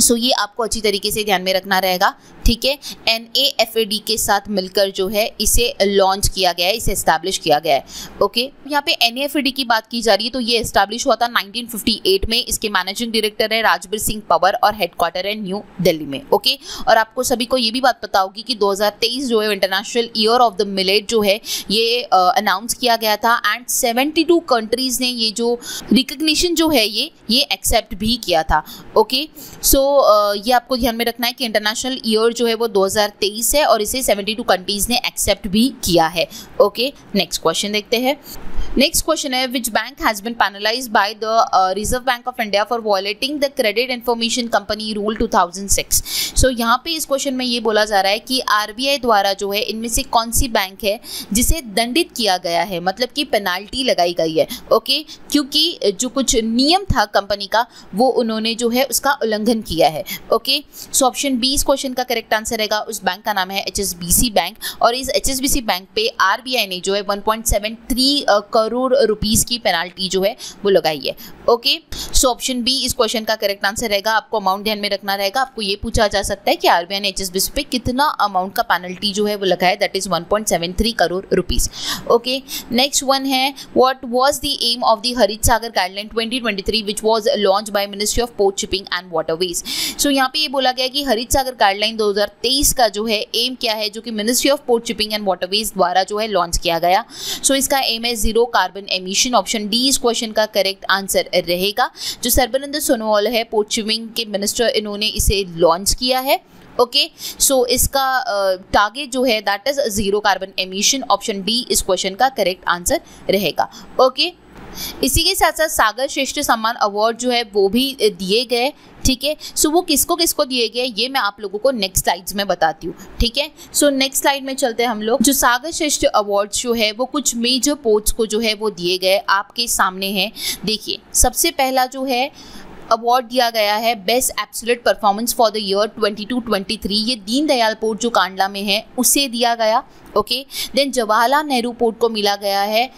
सो ये आपको अच्छी तरीके से ध्यान में रखना रहेगा, ठीक है। NAFED के साथ मिलकर जो है इसे लॉन्च किया गया है, इसे एस्टैब्लिश किया गया है। ओके, यहाँ पे NAFED की बात की जा रही है तो ये एस्टैब्लिश हुआ था 1958 में। इसके मैनेजिंग डायरेक्टर है राजबीर सिंह पवार और हेडक्वार्टर है न्यू दिल्ली में। ओके, और आपको सभी को ये भी बात पता होगी कि 2023 जो है international year of the millet जो है ये अनाउंस किया गया था, एंड 72 कंट्रीज ने ये जो रिकग्निशन जो है ये एक्सेप्ट भी किया था। ओके, सो ये आपको ध्यान में रखना है कि इंटरनेशनल ईयर जो है वो 2023 है और इसे 72 कंट्रीज ने एक्सेप्ट भी किया है। ओके, नेक्स्ट क्वेश्चन देखते हैं। नेक्स्ट क्वेश्चन है, which bank has been penalised by the Reserve bank of India for violating the credit information company rule 2006? So यहाँ पे इस क्वेश्चन में ये बोला जा रहा है कि RBI द्वारा जो है इनमें से कौन सी बैंक है जिसे दंडित किया गया है, मतलब कि पेनाल्टी लगाई गई है। ओके, क्योंकि जो कुछ नियम था कंपनी का वो उन्होंने जो है उसका उल्लंघन किया है। ओके, सो ऑप्शन बी इस क्वेश्चन का करेक्ट आंसर रहेगा। उस बैंक का नाम है HSBC बैंक, और इस HSBC बैंक पे RBI ने जो है 1.73 करोड़ रुपीस की पेनाल्टी जो है वो लगाई है। ओके, सो ऑप्शन बी इस क्वेश्चन का करेक्ट आंसर रहेगा। आपको अमाउंट ध्यान में रखना रहेगा। आपको ये पूछा जा सकता है कि RBI ने HSBC पे कितना अमाउंट का पेनाल्टी जो है वो लगाया, that is 1.73 crore rupees. Okay, next one है, what was the aim of the Harit Sagar guideline 2023 which was launched by ministry of port shipping and waterways? So यहाँ पे ये बोला गया कि हरित सागर गाइडलाइन 2023 का जो है एम क्या है, जो कि ministry of port shipping and waterways द्वारा जो है लॉन्च किया गया। सो इसका एम है zero carbon emission. Option D इस क्वेश्चन का करेक्ट आंसर रहेगा। जो सर्बानंद सोनोवाल है पोर्ट शिपिंग के मिनिस्टर, इन्होंने इसे लॉन्च किया है। ओके, सो इसका टारगेट जो है that is zero carbon emission. Option D इस क्वेश्चन का करेक्ट आंसर रहेगा। ओके, इसी के साथ साथ सागर श्रेष्ठ सम्मान अवार्ड जो है वो भी दिए गए, ठीक है। सो वो किसको किसको दिए गए ये मैं आप लोगों को नेक्स्ट स्लाइड्स में बताती हूँ, ठीक है। सो नेक्स्ट स्लाइड में चलते हैं हम लोग। जो सागर श्रेष्ठ अवार्ड्स जो है वो कुछ मेजर पोर्ट्स को जो है वो दिए गए, आपके सामने हैं। देखिए, सबसे पहला जो है अवार्ड दिया गया है best absolute performance for the year 22-23, ये दीनदयाल पोर्ट जो कांडला में है उसे दिया गया। Okay, then Jawaharlal Nehru port को मिला गया है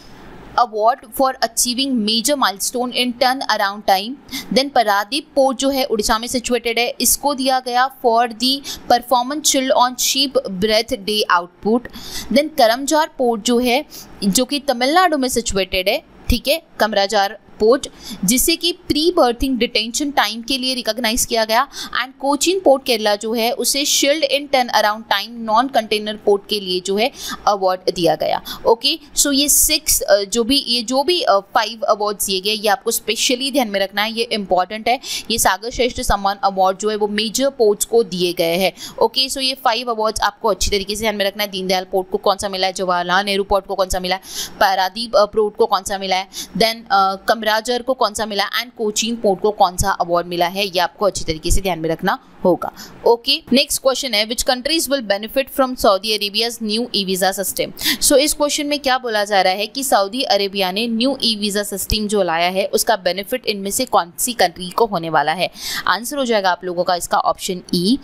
award for achieving major milestone in turn around time. Then Paradip port जो है उड़ीसा में सिचुएटेड है, इसको दिया गया for the performance chilled on ship berth day output. Then Kamarajar port जो है, जो कि तमिलनाडु में सिचुएटेड है, ठीक है, करमजार पोर्ट, जिसे कि प्री बर्थिंग डिटेंशन टाइम के लिए रिकॉग्नाइज किया गया। एंड कोचीन पोर्ट केरला जो है उसे shield in turn around time non container port के लिए जो है अवार्ड दिया गया। ओके, सो ये 6 जो भी 5 अवार्ड्स दिए गए ये आपको स्पेशली ध्यान में रखना है, ये इंपॉर्टेंट है। ये सागर श्रेष्ठ सम्मान अवार्ड जो है वो मेजर पोर्ट्स को दिए गए हैं। ओके, सो ये 5 अवार्ड्स आपको अच्छी तरीके से ध्यान में रखना है। दीनदयाल पोर्ट को कौन सा मिला है, जवाहरलाल नेहरू पोर्ट को कौन सा मिला है, पारादीप पोर्ट को कौन सा मिला है, देन राजर को कौन सा मिला, एंड कोचीन पोर्ट को कौन सा अवार्ड मिला है, ये आपको अच्छी तरीके से ध्यान में रखना होगा। ओके, नेक्स्ट क्वेश्चन है, which countries will benefit from Saudi Arabia's new e visa system? So इस क्वेश्चन में क्या बोला जा रहा है कि सऊदी अरेबिया ने न्यू ई वीजा सिस्टम जो लाया है उसका बेनिफिट इनमें से कौन सी कंट्री को होने वाला है? आंसर हो जाएगा आप लोगों का इसका option E,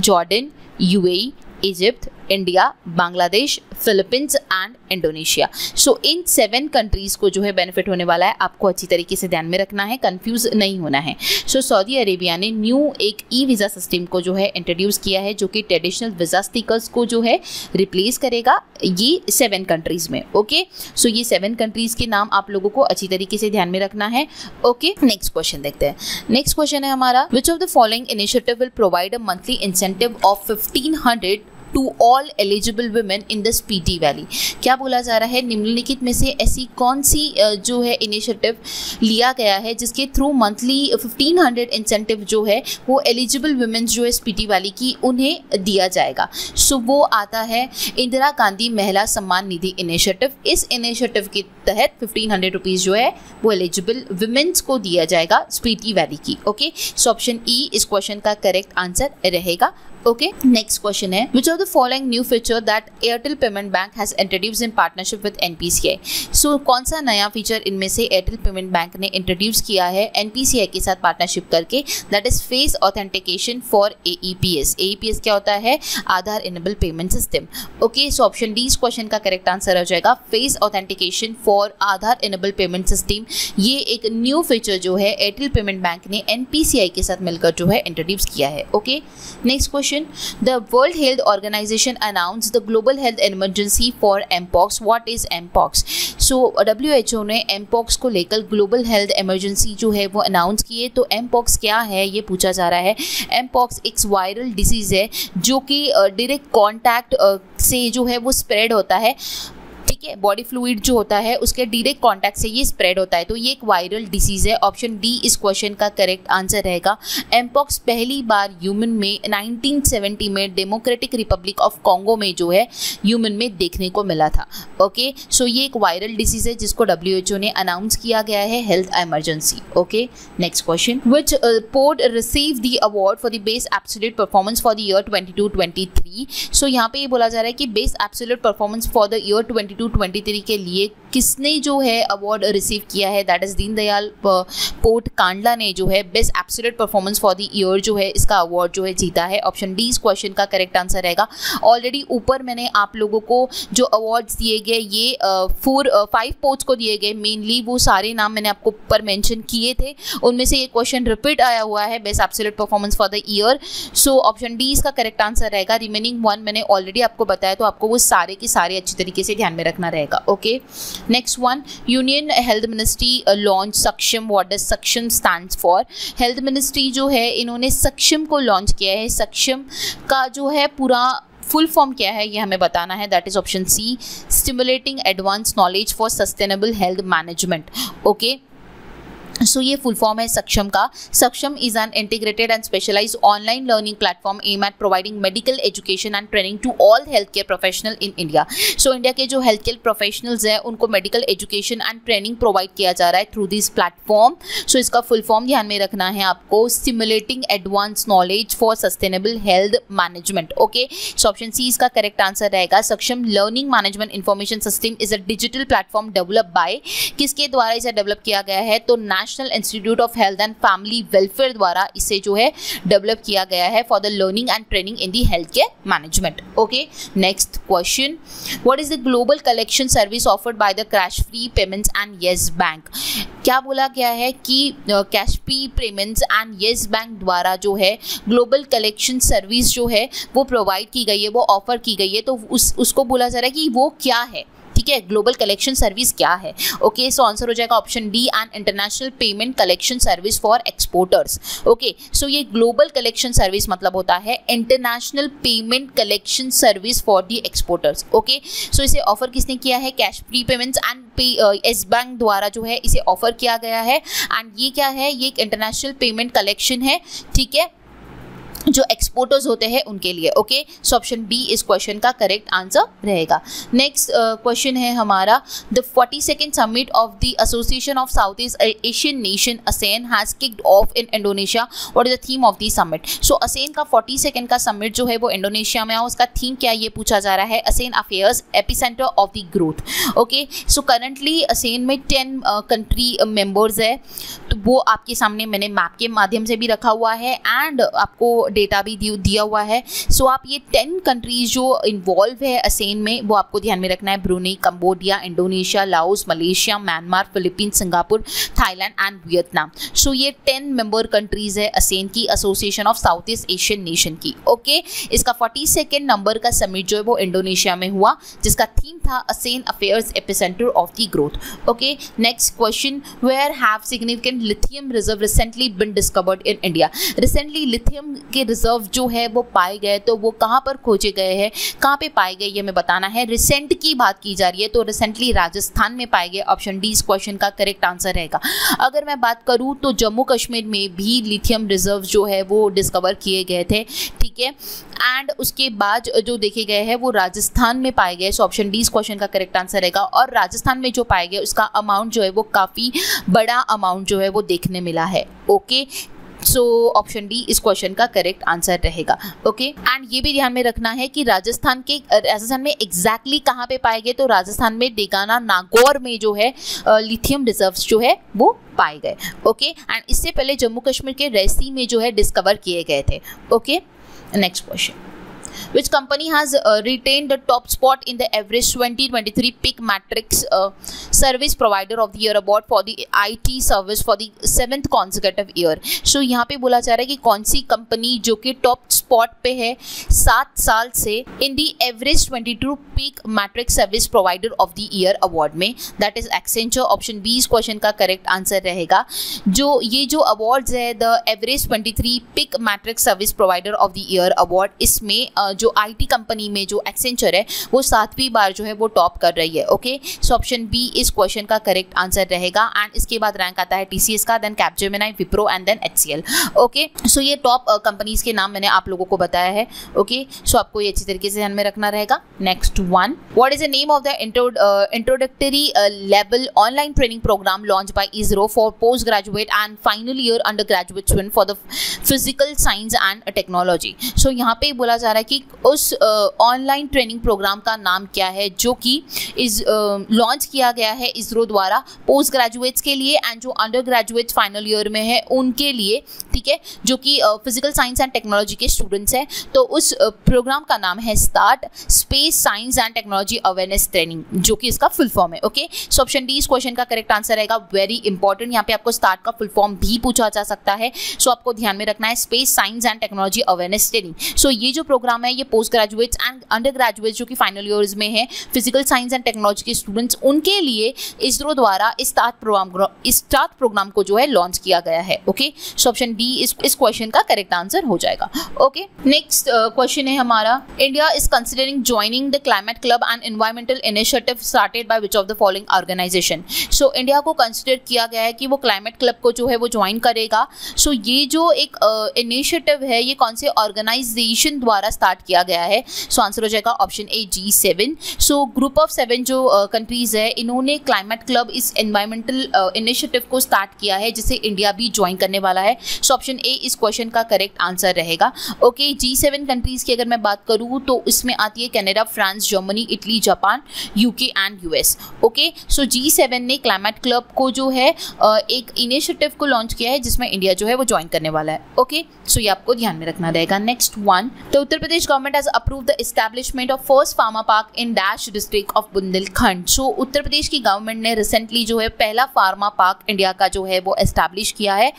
Jordan, UAE, Egypt, India, Bangladesh, Philippines and Indonesia. So इन 7 कंट्रीज़ को जो है बेनिफिट होने वाला है, आपको अच्छी तरीके से ध्यान में रखना है, कंफ्यूज नहीं होना है। सो सऊदी अरेबिया ने न्यू एक ई वीज़ा सिस्टम को जो है इंट्रोड्यूस किया है, जो कि ट्रेडिशनल वीज़ा स्टिकर्स को जो है रिप्लेस करेगा, ये 7 कंट्रीज़ में। ओके, सो ये 7 कंट्रीज़ के नाम आप लोगों को अच्छी तरीके से ध्यान में रखना है। ओके, नेक्स्ट क्वेश्चन देखते हैं। नेक्स्ट क्वेश्चन है हमारा, which of the following initiative will provide a monthly incentive of 1500 to all eligible women in the Spiti valley. क्या बोला जा रहा है, निम्नलिखित में से ऐसी कौन सी जो है इनिशिएटिव लिया गया है जिसके थ्रू मंथली 1500 इंसेंटिव जो है वो एलिजिबल वुमेन जो है स्पीति वैली की उन्हें दिया जाएगा। सो वो आता है इंदिरा गांधी महिला सम्मान निधि इनिशिएटिव। इस इनिशिएटिव के तहत 1500 रुपीज़ जो है वो एलिजिबल वुमेन्स को दिया जाएगा स्पीति वैली की। ओके, सो ऑप्शन ई इस क्वेश्चन का करेक्ट आंसर रहेगा। ओके, नेक्स्ट क्वेश्चन है which are the following new feature that Airtel payment bank has introduce in partnership with NPCI. So कौन सा नया फीचर इनमें से एयरटेल पेमेंट बैंक ने इंट्रोड्यूस किया है एनपीसीआई के साथ पार्टनरशिप करके, that is face authentication for AEPS. AEPS क्या होता है? Aadhaar enable payment system. Okay, so option D इस क्वेश्चन का करेक्ट आंसर हो जाएगा face authentication for Aadhaar enable payment system. ये एक न्यू फीचर जो है एयरटेल पेमेंट बैंक ने एनपीसीआई के साथ मिलकर जो है इंट्रोड्यूस किया है। Okay, next question, the world health organisation announce the global health emergency for mpox. What is mpox? So WHO ने एमपॉक्स को लेकर ग्लोबल हेल्थ इमरजेंसी जो है वो अनाउंस किए। तो एमपॉक्स क्या है ये पूछा जा रहा है। एमपॉक्स एक वायरल डिसीज़ है जो कि डायरेक्ट कॉन्टैक्ट से जो है वो स्प्रेड होता है, ठीक है, बॉडी फ्लूइड जो होता है उसके डायरेक्ट कांटेक्ट से ये स्प्रेड होता है। तो ये एक वायरल डिसीज़ है। ऑप्शन डी इस क्वेश्चन का करेक्ट आंसर रहेगा। एमपॉक्स पहली बार ह्यूमन में 1970 में डेमोक्रेटिक रिपब्लिक ऑफ कॉन्गो में जो है ह्यूमन में देखने को मिला था। ओके, सो ये एक वायरल डिसीज़ है जिसको WHO ने अनाउंस किया गया है health emergency. Okay, next question, which port receive the award for the best absolute performance for the year 2022-23। So यहाँ पे ये बोला जा रहा है कि best absolute performance for the year 2022-23 के लिए किसने जो है अवार्ड रिसीव किया है, that is Deendayal port Kandla ने जो है best absolute performance for the year जो है इसका अवार्ड जो है जीता है। ऑप्शन डी इस क्वेश्चन का करेक्ट आंसर रहेगा। ऑलरेडी ऊपर मैंने आप लोगों को जो अवार्ड्स दिए गए ये 4-5 पोर्ट्स को दिए गए मेनली, वो सारे नाम मैंने आपको ऊपर मेंशन किए थे, उनमें से ये क्वेश्चन रिपीट आया हुआ है best absolute performance for the year. So option D इसका करेक्ट आंसर रहेगा। रिमेनिंग वन मैंने ऑलरेडी आपको बताया, तो आपको वो सारे के सारे अच्छी तरीके से ध्यान में रखना रहेगा। Okay, next one, union health ministry launch सक्षम। What does सक्षम stands for? Health ministry जो है इन्होंने सक्षम को लॉन्च किया है। सक्षम का जो है पूरा फुल फॉर्म क्या है ये हमें बताना है, that is option C stimulating advance knowledge for sustainable health management. Okay, so ये फुल फॉर्म है सक्षम का। सक्षम is an integrated and specialised online learning platform aim at providing medical education and training to all health care professional in India. So India के जो health care professionals हैं उनको medical education and training provide किया जा रहा है through this platform. सो इसका full form ध्यान में रखना है आपको, stimulating advance knowledge for sustainable health management. Okay, so option C इसका करेक्ट आंसर रहेगा। सक्षम learning management information system is a digital platform develop by, किसके द्वारा इसे डेवलप किया गया है, तो national institute of health and family welfare द्वारा इसे जो है डेवलप किया गया है for the learning and training in the health care management. Okay, next question, what is the global collection service offered by the cash free payments and yes bank. क्या बोला गया है कि cash free payments and yes bank द्वारा जो है global collection service जो है वो प्रोवाइड की गई है, वो ऑफर की गई है। तो उसको बोला जा रहा है कि वो क्या है, ठीक है, ग्लोबल कलेक्शन सर्विस क्या है। ओके, सो आंसर हो जाएगा option D and international payment collection service for exporters. Okay, so ये ग्लोबल कलेक्शन सर्विस मतलब होता है international payment collection service for the exporters. Okay, so इसे ऑफर किसने किया है, cash free payments and yes bank द्वारा जो है इसे ऑफर किया गया है। एंड ये क्या है, ये एक इंटरनेशनल पेमेंट कलेक्शन है, ठीक है, जो एक्सपोर्टर्स होते हैं उनके लिए। ओके, सो ऑप्शन बी इस क्वेश्चन का करेक्ट आंसर रहेगा। नेक्स्ट क्वेश्चन है हमारा, the 42nd summit of the association of south east Asian nation ASEAN has kicked off in Indonesia. What is the theme of the summit? So ASEAN का 42nd का summit जो है वो Indonesia में है, उसका थीम क्या ये पूछा जा रहा है, ASEAN affairs epicentre of the growth. Okay, so currently ASEAN में 10 कंट्री मेंबर्स है, तो वो आपके सामने मैंने मैप के माध्यम से भी रखा हुआ है एंड आपको डेटा भी दिया हुआ है। सो आप ये 10 कंट्रीज जो इन्वॉल्व है असेन में वो आपको ध्यान में रखना है, Brunei, Cambodia, Indonesia, Laos, Malaysia, Myanmar, Philippines, Singapore, Thailand and Vietnam. So ये 10 मेंबर कंट्रीज है असेन की, association of south east Asian nation की। ओके, इसका 42nd नंबर का समिट जो है वो इंडोनेशिया में हुआ, जिसका थीम था ASEAN affairs epicentre of the growth. Okay, next question, where have significant lithium reserve recently bin discovered in India. Recently lithium के के रिजर्व जो है वो पाए गए, तो वो कहाँ पर खोजे गए हैं, कहाँ पे पाए गए, ये हमें बताना है। रिसेंट की बात की जा रही है तो रिसेंटली राजस्थान में पाए गए, ऑप्शन डी इस क्वेश्चन का करेक्ट आंसर रहेगा। अगर मैं बात करूँ तो जम्मू कश्मीर में भी लिथियम रिजर्व जो है वो डिस्कवर किए गए थे, ठीक है, एंड उसके बाद जो देखे गए हैं वो राजस्थान में पाए गए, सो ऑप्शन डी इस क्वेश्चन का करेक्ट आंसर रहेगा। और राजस्थान में जो पाए गए उसका अमाउंट जो है वो काफ़ी बड़ा अमाउंट जो है वो देखने मिला है, ओके, सो ऑप्शन डी इस क्वेश्चन का करेक्ट आंसर रहेगा, ओके। एंड ये भी ध्यान में रखना है कि राजस्थान में एग्जैक्टली कहाँ पे पाए गए, तो राजस्थान में डेगाना नागौर में जो है लिथियम रिजर्व्स जो है वो पाए गए, ओके। एंड इससे पहले जम्मू कश्मीर के रैसी में जो है डिस्कवर किए गए थे, okay. Next question, which company has retained the top spot in the average 2023 PIC matrix service provider of the year award for the IT service for the 7th consecutive year? So यहाँ पे बोला जा रहा है कि कौन सी company जो कि टॉप स्पॉट पे है 7 साल से in the average 22 PIC matrix service provider of the year award में, that is Accenture, option B इस क्वेश्चन का करेक्ट आंसर रहेगा। जो ये जो अवार्ड्स है the average 23 PIC matrix service provider of the year award, इसमें जो आईटी कंपनी में जो एक्सेंचर है वो 7वीं बार जो है वो टॉप कर रही है, ओके, सो ऑप्शन बी इस क्वेश्चन का करेक्ट आंसर रहेगा। एंड इसके बाद रैंक आता है टीसीएस का, then कैपजेमिनी, Wipro and then HCL, okay. So ये टॉप कंपनीज के नाम मैंने आप लोगों को बताया है, ओके, सो आपको ये अच्छी तरीके से ध्यान में रखना रहेगा। Next one, what is the name of the introductory level online training programme launch by ISRO for post graduate and final year under graduate student for the physical science and technology? So यहाँ पे बोला जा रहा है कि उस online training programme का नाम क्या है जो कि लॉन्च किया गया है इसरो द्वारा पोस्ट ग्रेजुएट्स के लिए एंड जो अंडर ग्रेजुएट फाइनल ईयर में है उनके लिए, ठीक है, जो कि फिजिकल साइंस एंड टेक्नोलॉजी के स्टूडेंट्स हैं। तो उस प्रोग्राम का नाम है start space science and technology awareness training, जो कि इसका फुल फॉर्म है, ओके। सो ऑप्शन डी इस क्वेश्चन का करेक्ट आंसर रहेगा। वेरी इंपॉर्टेंट, यहाँ पे आपको स्टार्ट का फुल फॉर्म भी पूछा जा सकता है, सो आपको ध्यान में रखना है space science and technology awareness training. So ये जो प्रोग्राम है ये post graduates and under graduates जो कि फाइनल ईयर्स में है फिजिकल साइंस एंड टेक्नोलॉजी के स्टूडेंट्स, उनके लिए इसरो द्वारा स्टार्ट प्रोग्राम को जो है लॉन्च किया गया है, ओके। सो ऑप्शन डी इस क्वेश्चन का करेक्ट आंसर हो जाएगा, ओके। नेक्स्ट क्वेश्चन है हमारा, India is considering joining the climate club and environmental initiative started by which of the following organisation? So India को कंसिडर किया गया है कि वो क्लाइमेट क्लब को जो है वो ज्वाइन करेगा। सो ये जो एक इनिशिएटिव है ये कौन से ऑर्गेनाइजेशन द्वारा स्टार्ट किया गया है? सो आंसर हो जाएगा option A G7। So group of 7 जो कंट्रीज है इन्होंने क्लाइमेट क्लब इस एनवायरमेंटल इनिशिएटिव को स्टार्ट किया है जिसे इंडिया भी ज्वाइन करने वाला है। सो ऑप्शन ए इस क्वेश्चन का करेक्ट आंसर रहेगा, ओके। G7 कंट्रीज की अगर मैं बात करूँ तो इसमें आती है Canada, France, Germany, Italy, Japan, UK and US, okay. So G7 ने क्लाइमेट क्लब को जो है एक इनिशिएटिव को लॉन्च किया है जिसमें इंडिया जो है वो ज्वाइन करने वाला है, ओके। सो ये आपको ध्यान में रखना रहेगा। नेक्स्ट वन, तो Uttar Pradesh government has approved the establishment of first pharma park in Dash district of Bundelkhand। So Uttar Pradesh की गवर्नमेंट ने recently जो है पहला फार्मा पार्क इंडिया का जो है वो एस्टैब्लिश किया है।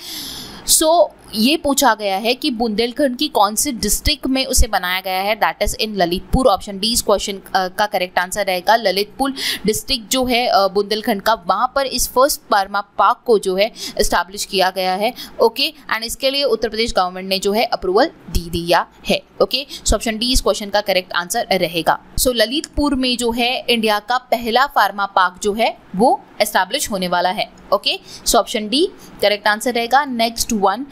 सो ये पूछा गया है कि बुंदेलखंड की कौन से डिस्ट्रिक्ट में उसे बनाया गया है, that is in Lalitpur. Option D इस क्वेश्चन का करेक्ट आंसर रहेगा। ललितपुर डिस्ट्रिक्ट जो है बुंदेलखंड का, वहाँ पर इस फर्स्ट फार्मा पार्क को जो है इस्टेब्लिश किया गया है, ओके। एंड इसके लिए उत्तर प्रदेश गवर्नमेंट ने जो है अप्रूवल दे दिया है, ओके। सो ऑप्शन डी इस क्वेश्चन का करेक्ट आंसर रहेगा। सो ललितपुर में जो है इंडिया का पहला फार्मा पार्क जो है वो एस्टैब्लिश होने वाला है, okay. So option D correct answer रहेगा। Next one,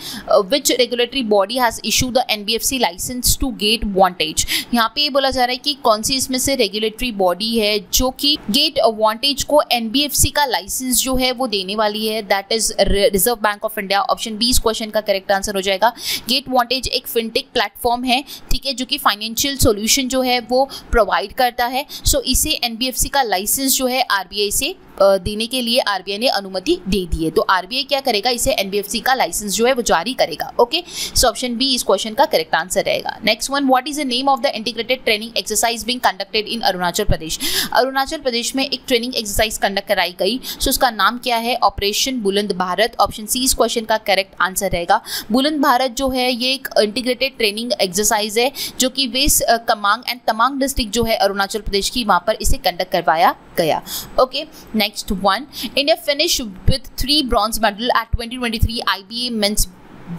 which regulatory body has issued the NBFC license to gate vantage? यहाँ पे बोला जा रहा है कि कौन सी इसमें से रेगुलेटरी बॉडी है जो कि गेट वांटेज को NBFC का लाइसेंस जो है वो देने वाली है, that is reserve bank of India. Option B इस क्वेश्चन का करेक्ट आंसर हो जाएगा। गेट वांटेज एक फिनटेक प्लेटफॉर्म है, ठीक है, जो कि फाइनेंशियल सोल्यूशन जो है वो प्रोवाइड करता है। सो इसे NBFC का लाइसेंस जो है RBI से देने के लिए RBI ने अनुमति दे दी है। तो RBI क्या करेगा, इसे NBFC का लाइसेंस जो है वो जारी करेगा, ओके। सो ऑप्शन बी इस क्वेश्चन का करेक्ट आंसर रहेगा। Next one, what is the name of the integrated training exercise being conducted in Arunachal Pradesh? Arunachal Pradesh में एक ट्रेनिंग एक्सरसाइज कंडक्ट कराई गई, सो उसका नाम क्या है? ऑपरेशन बुलंद भारत। ऑप्शन सी इस क्वेश्चन का करेक्ट आंसर रहेगा। बुलंद भारत जो है ये एक इंटीग्रेटेड ट्रेनिंग एक्सरसाइज है जो कि west Kameng and Tawang district जो है अरुणाचल प्रदेश की, वहां पर इसे कंडक्ट करवाया गया, okay. Next one, India finish with 3 bronze medal at 2023 IBA men's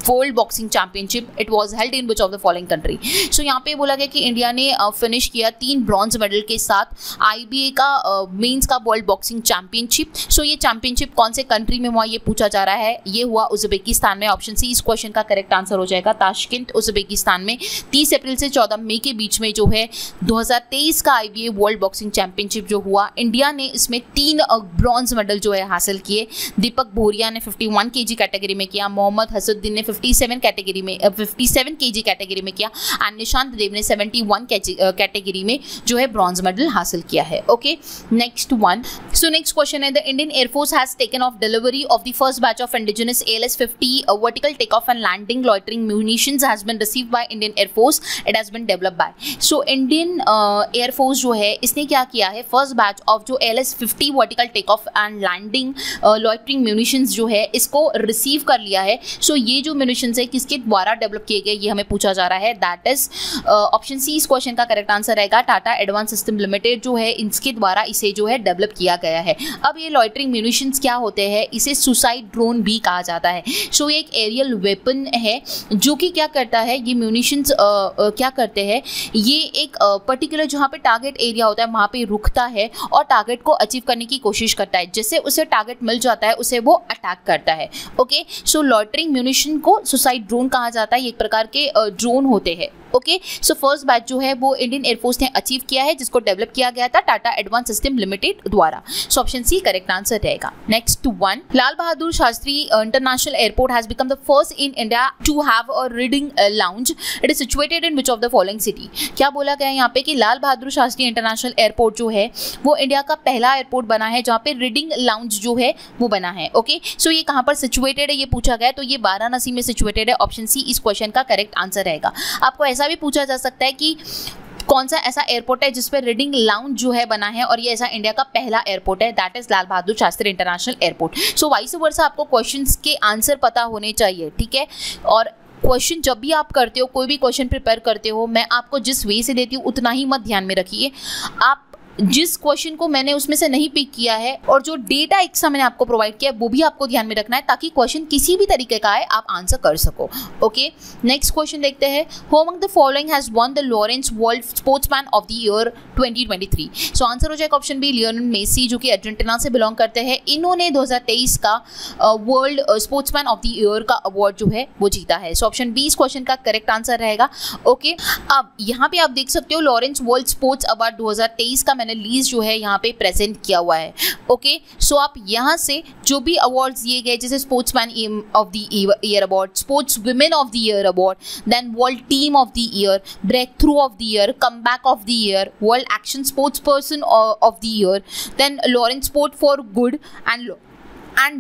world boxing championship, it was held in which of the following country. So यहाँ पे बोला गया कि इंडिया ने फिनिश किया 3 ब्रॉन्ज मेडल के साथ आईबीए का मेंस का वर्ल्ड बॉक्सिंग चैंपियनशिप. सो ये चैंपियनशिप कौन से कंट्री में हुआ ये पूछा जा रहा है, ये हुआ उज्बेकिस्तान में. ऑप्शन सी इस क्वेश्चन का करेक्ट आंसर हो जाएगा, ताशकंद उज्बेकिस्तान में 30 अप्रैल से 14 मई के बीच में जो है 2023 का आईबीए वर्ल्ड बॉक्सिंग चैंपियनशिप जो हुआ, इंडिया ने इसमें 3 ब्रॉन्ज मेडल जो है हासिल किए. दीपक भोरिया ने 51 kg कैटेगरी में किया, मोहम्मद हसुद्दीन ने 57 kg कैटेगरी में किया एंड निशांत देव ने 71 कैटेगरी में जो है ब्रॉन्ज मेडल हासिल किया है. Okay, next one. So next question है, the Indian air force has taken off delivery of the first batch of indigenous ALS-50 vertical take off and landing loitering munitions has been received by Indian Air Force. It has been developed by. So Indian Air Force जो है इसने क्या किया है, first batch of जो ALS-50 vertical take off and landing loitering munitions जो है इसको रिसीव कर लिया है. सो ये जो munitions है किसके द्वारा डेवलप किए गए ये हमें पूछा जा रहा है, दैट इज ऑप्शन सी इस क्वेश्चन का करेक्ट आंसर रहेगा, टाटा एडवांस सिस्टम लिमिटेड जो है इसके द्वारा इसे जो है डेवलप किया गया है. अब ये लॉइटरिंग munitions क्या होते हैं, इसे सुसाइड ड्रोन भी कहा जाता है. सो ये एक एरियल वेपन है जो कि क्या करता है, ये म्यूनिशंस क्या करते हैं, ये एक पर्टिकुलर जहाँ पे टारगेट एरिया होता है वहाँ पे रुकता है और टारगेट को अचीव करने की कोशिश करता है. जैसे उसे टारगेट मिल जाता है उसे वो अटैक करता है. ओके, सो लॉटरिंग म्यूनिशन को सुसाइड ड्रोन कहा जाता है, एक प्रकार के ड्रोन होते हैं. ओके, सो फर्स्ट बैच जो है वो इंडियन एयरफोर्स ने अचीव किया है, जिसको डेवलप किया गया था टाटा एडवांस सिस्टम लिमिटेड द्वारा. So option C correct answer रहेगा. Next one, Lal Bahadur Shastri international airport has become the first in India to have a reading lounge. It is situated in which of the following city. क्या बोला गया यहाँ पे कि Lal Bahadur Shastri international airport जो है वो इंडिया का पहला एयरपोर्ट बना है जहाँ पे रीडिंग लाउंज जो है वो बना है. ओके, सो ये कहाँ पर सिचुएटेड है ये पूछा गया, तो ये वाराणसी में सिचुएटेड है. ऑप्शन सी इस क्वेश्चन का करेक्ट आंसर रहेगा. आपको ऐसा भी पूछा जा सकता है कि कौन सा ऐसा एयरपोर्ट है जिस पर रीडिंग लाउंज जो है बना है और ये ऐसा इंडिया का पहला एयरपोर्ट है, that is Lal Bahadur Shastri international airport. So vice versa आपको क्वेश्चंस के आंसर पता होने चाहिए, ठीक है. और क्वेश्चन जब भी आप करते हो, कोई भी क्वेश्चन प्रिपेयर करते हो, मैं आपको जिस वे से देती हूँ उतना ही मत ध्यान में रखिए. आप जिस क्वेश्चन को मैंने उसमें से नहीं पिक किया है और जो डेटा एक्स्ट्रा मैंने आपको प्रोवाइड किया है वो भी आपको ध्यान में रखना है, ताकि क्वेश्चन किसी भी तरीके का है आप आंसर कर सको. ओके, नेक्स्ट क्वेश्चन देखते हैं, who among the following has won the Laureus world sportsman of the year 2023. So answer हो जाएगा ऑप्शन बी लियोनेल मेसी, जो कि अर्जेंटीना से बिलोंग करते हैं. इन्होंने 2023 का world sportsman of the year का अवार्ड जो है वो जीता है. सो ऑप्शन बी इस क्वेश्चन का करेक्ट आंसर रहेगा. ओके, अब यहाँ पे आप देख सकते हो लॉरेंस वर्ल्ड स्पोर्ट्स अवार्ड 2023 का मैंने लीस्ट जो है यहाँ पे प्रेजेंट किया हुआ है. ओके, सो आप यहाँ से जो भी अवार्ड्स दिए गए, जैसे sportsman of the year award, sports women of the year award, then world team of the year, breakthrough of the year, comeback of the year, world action sports person of the year, then Laureus sport for good and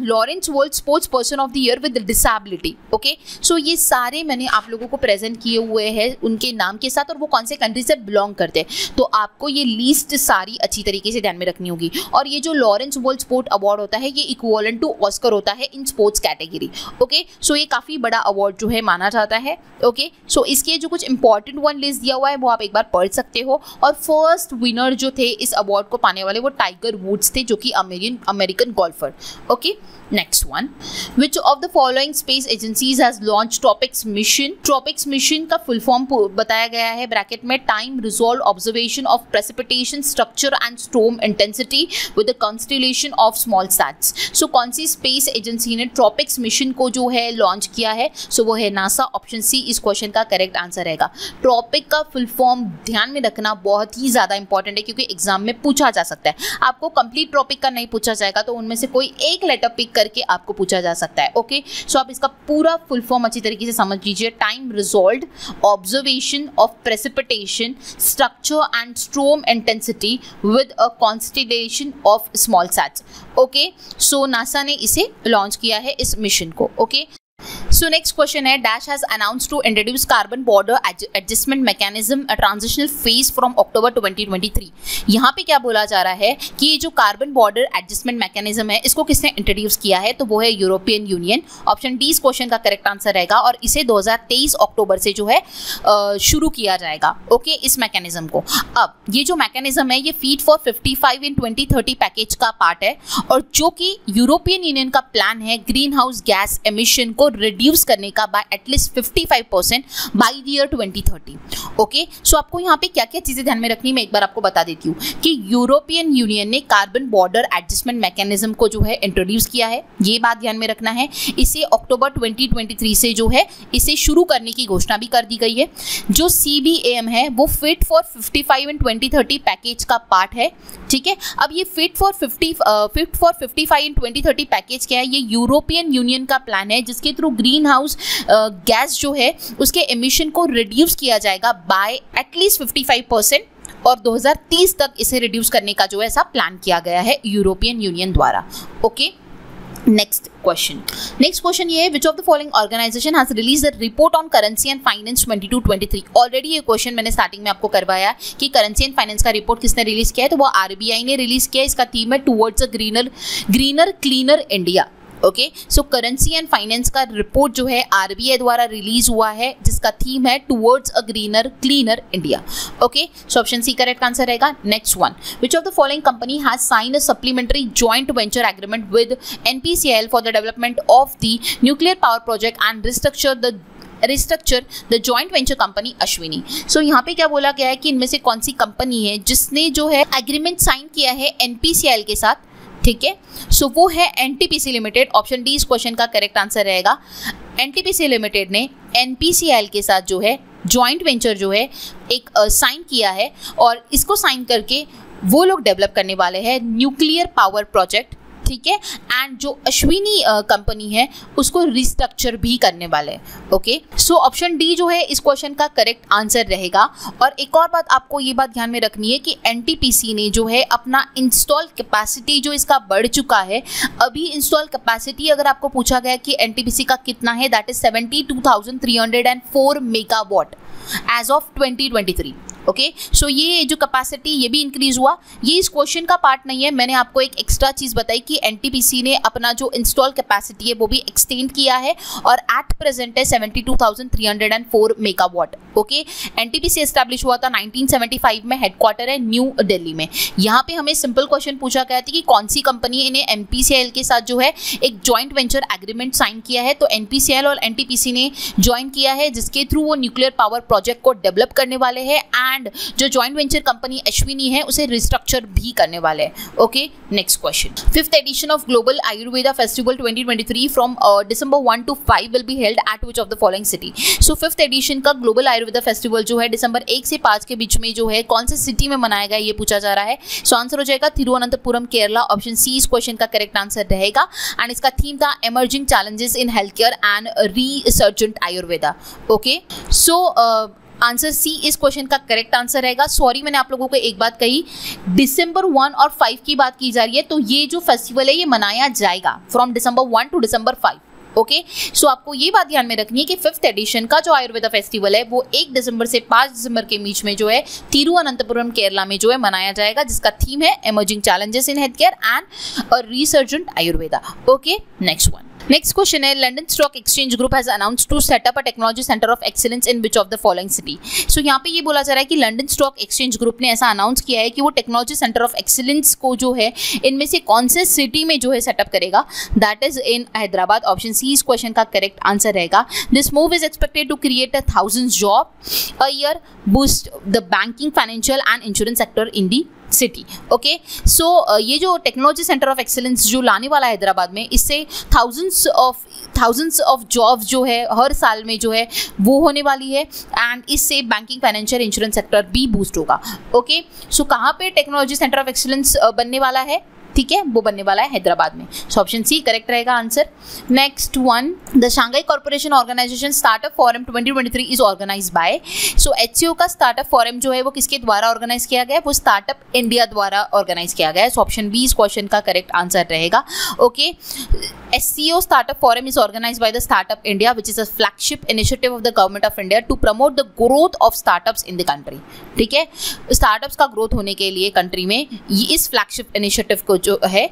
Laureus world sports person of the year with disability. Okay, so ये सारे मैंने आप लोगों को present किए हुए हैं उनके नाम के साथ और वो कौन से कंट्री से बिलोंग करते हैं. तो आपको ये लिस्ट सारी अच्छी तरीके से ध्यान में रखनी होगी. और ये जो लॉरेंस वर्ल्ड स्पोर्ट अवार्ड होता है ये इक्वलेंट टू ऑस्कर होता है in sports category. Okay, so ये काफ़ी बड़ा अवार्ड जो है माना जाता है. ओके, सो इसके जो कुछ इंपॉर्टेंट वन लिस्ट दिया हुआ है वो आप एक बार पढ़ सकते हो. और फर्स्ट विनर जो थे इस अवार्ड को पाने वाले वो टाइगर वुड्स थे, जो कि American golfer. Okay, next one. Which of the following space agencies has launched Tropics Mission? Tropics Mission का full form बताया गया है ब्रैकेट में time resolved observation of precipitation structure and storm intensity with the constellation of small sats. So कौन सी space agency ने Tropics Mission को जो है launch किया है? So वो है NASA. Option C इस question का correct answer रहेगा. Tropic का full form ध्यान में रखना बहुत ही ज़्यादा important है क्योंकि exam में पूछा जा सकता है. आपको complete Tropic का नहीं पूछा जाएगा, तो उनमें से कोई एक लेटर पिक करके आपको पूछा जा सकता है. ओके, सो आप इसका पूरा फुल फॉर्म अच्छी तरीके से समझ लीजिए. Time resolved observation of precipitation structure and storm intensity with a constellation of small sats. Okay, so NASA ने इसे लॉन्च किया है इस मिशन को. ओके, सो नेक्स्ट क्वेश्चन है, dash has announce to introduce carbon border adjustment mechanism transitional phase from October 2023. यहाँ पे क्या बोला जा रहा है कि ये जो कार्बन बॉर्डर एडजस्टमेंट मैकेनिज्म है इसको किसने इंट्रोड्यूस किया है, तो वो है यूरोपियन यूनियन. ऑप्शन डी इस क्वेश्चन का करेक्ट आंसर रहेगा. और इसे 2023 अक्टूबर से जो है शुरू किया जाएगा. ओके, इस मैकेनिज्म को. अब ये जो मैकेनिज्म है ये फीट फॉर 55 इन 2030 पैकेज का पार्ट है और जो कि यूरोपियन यूनियन का प्लान है ग्रीन हाउस गैस एमिशन को रिड्यूस करने का by at least 55% by the year 2030। Okay, so आपको यहाँ पे क्या क्या चीज़ें ध्यान में रखनी, मैं एक बार आपको बता देती हूँ कि यूरोपियन यूनियन ने कार्बन बॉर्डर एडजस्टमेंट मैकेनिज्म को जो है इंट्रोड्यूस किया है, ये बात ध्यान में रखना है। इसे अक्टूबर 2023 से जो है इसे शुरू करने की घोषणा भी कर दी गई है। जो CBAM है वो फिट फॉर 55 एंड 2030 पैकेज का पार्ट है, ठीक है। अब ये फिट फॉर 55 एंड 2030 पैकेज क्या है, ये यूरोपियन यूनियन का प्लान है जिसके थ्रू ग्रीन हाउस गैस जो है उसके एमिशन को रिड्यूस किया जाएगा बाय एटलीस्ट 55% और 2030 तक इसे रिड्यूस करने का जो है ऐसा प्लान किया गया है यूरोपियन यूनियन द्वारा। ओके, नेक्स्ट क्वेश्चन ये है, which of the following organisation has release the report on currency and finance 2022-23। Already ये क्वेश्चन मैंने स्टार्टिंग में आपको करवाया कि करेंसी एंड फाइनेंस का रिपोर्ट किसने रिलीज किया है, तो वो आरबीआई ने रिलीज किया है। इसका थीम है towards a greener cleaner India. Okay, so currency and finance का रिपोर्ट जो है आरबीआई द्वारा रिलीज हुआ है जिसका थीम है towards a greener cleaner India. Okay, so option C correct answer रहेगा। Next one, which of the following company has sign a supplementary joint venture agreement with NPCI for the development of the nuclear power project and restructure the joint venture company Ashvini. So यहाँ पे क्या बोला गया है कि इनमें से कौन सी कंपनी है जिसने जो है एग्रीमेंट साइन किया है एनपीसीआई के साथ, ठीक है। सो वो है एनटीपीसी लिमिटेड। ऑप्शन डी इस क्वेश्चन का करेक्ट आंसर रहेगा। एनटीपीसी लिमिटेड ने एनपीसीआई के साथ जो है जॉइंट वेंचर जो है एक साइन किया है और इसको साइन करके वो लोग डेवलप करने वाले हैं न्यूक्लियर पावर प्रोजेक्ट, ठीक है। एंड जो अश्विनी कंपनी है उसको रिस्ट्रक्चर भी करने वाले हैं। ओके, सो ऑप्शन डी जो है इस क्वेश्चन का करेक्ट आंसर रहेगा। और एक और बात आपको ये बात ध्यान में रखनी है कि एनटीपीसी ने जो है अपना इंस्टॉल कैपेसिटी जो इसका बढ़ चुका है, अभी इंस्टॉल कैपेसिटी अगर आपको पूछा गया कि एनटीपीसी का कितना है, that is 72,304 megawatt as of 2023। Okay, so ये जो कैपेसिटी ये भी इंक्रीज हुआ, ये इस क्वेश्चन का पार्ट नहीं है। मैंने आपको एक एक्स्ट्रा चीज़ बताई कि एनटीपीसी ने अपना जो इंस्टॉल कैपेसिटी है वो भी एक्सटेंड किया है और एट प्रेजेंट है 72,304 मेगावाट। ओके, एनटीपीसी एस्टैब्लिश हुआ था 1975 में, हेडक्वार्टर है न्यू दिल्ली में। यहाँ पे हमें सिंपल क्वेश्चन पूछा गया था कि कौन सी कंपनी ने एनपीसीआई के साथ जो है एक जॉइंट वेंचर एग्रीमेंट साइन किया है, तो एनपीसीआई और एनटीपीसी ने ज्वाइन किया है जिसके थ्रू वो न्यूक्लियर पावर प्रोजेक्ट को डेवलप करने वाले हैं एंड जो जॉइंट वेंचर कंपनी अश्विनी है उसे रिस्ट्रक्चर भी करने वाले हैं। Okay, next question, fifth edition of global Ayurveda festival 2023 from December 1 to 5 will be held at which of the following city. So fifth edition का ग्लोबल आयुर्वेदा फेस्टिवल जो है December 1 से 5 के बीच में जो है कौन से सिटी में मनाया गया ये पूछा जा रहा है। सो आंसर हो जाएगा तिरुवनंतपुरम, केरला। ऑप्शन सी इस क्वेश्चन का करेक्ट आंसर रहेगा। एंड इसका थीम था emerging challenges in health care and resurgent Ayurveda. Okay, so answer C इस क्वेश्चन का करेक्ट आंसर रहेगा। सॉरी, मैंने आप लोगों को एक बात कही, December 1 और 5 की बात की जा रही है, तो ये जो फेस्टिवल है ये मनाया जाएगा from December 1 to December 5। Okay, so आपको ये बात ध्यान में रखनी है कि फिफ्थ एडिशन का जो आयुर्वेदा फेस्टिवल है वो 1 दिसंबर से 5 दिसंबर के बीच में जो है तिरुवनंतपुरम, केरला में जो है मनाया जाएगा, जिसका थीम है emerging challenges in health care and resurgent Ayurveda. Okay, next one, next question है, London stock exchange group has announced to set up a technology centre of excellence in which of the following city. So यहाँ पे ये बोला जा रहा है कि London stock exchange group ने ऐसा अनाउंस किया है कि वो टेक्नोलॉजी सेंटर ऑफ एक्सीलेंस को जो है इनमें से कौन से सिटी में जो है सेटअप करेगा, that is in Hyderabad. Option C इस क्वेश्चन का करेक्ट आंसर रहेगा। This move is expected to create 1,000 job a year, boost the banking, financial and insurance sector in the city. Okay, so ये जो technology centre of excellence जो लाने वाला है हैदराबाद में, इससे थाउजेंड्स ऑफ जॉब्स जो है हर साल में जो है वो होने वाली है एंड इससे बैंकिंग, फाइनेंशियल, इंश्योरेंस सेक्टर भी बूस्ट होगा। ओके, सो कहाँ पे टेक्नोलॉजी सेंटर ऑफ एक्सेलेंस बनने वाला है, ठीक है, वो बनने वाला है हैदराबाद में। सो ऑप्शन सी करेक्ट रहेगा answer. Next one, the Shanghai corporation organisation startup forum 2023 is organise by. So SCO का स्टार्टअप फॉरम जो है वो किसके द्वारा ऑर्गेनाइज किया गया है, वो स्टार्टअप इंडिया द्वारा ऑर्गेनाइज किया गया है। सो ऑप्शन बी इस क्वेश्चन का करेक्ट आंसर रहेगा। Okay, SCO Startup Forum is organized by the Startup India, which is a flagship initiative of the Government of India to promote the growth of startups in the country. ठीक है, startups का growth होने के लिए country में इस flagship initiative को जो है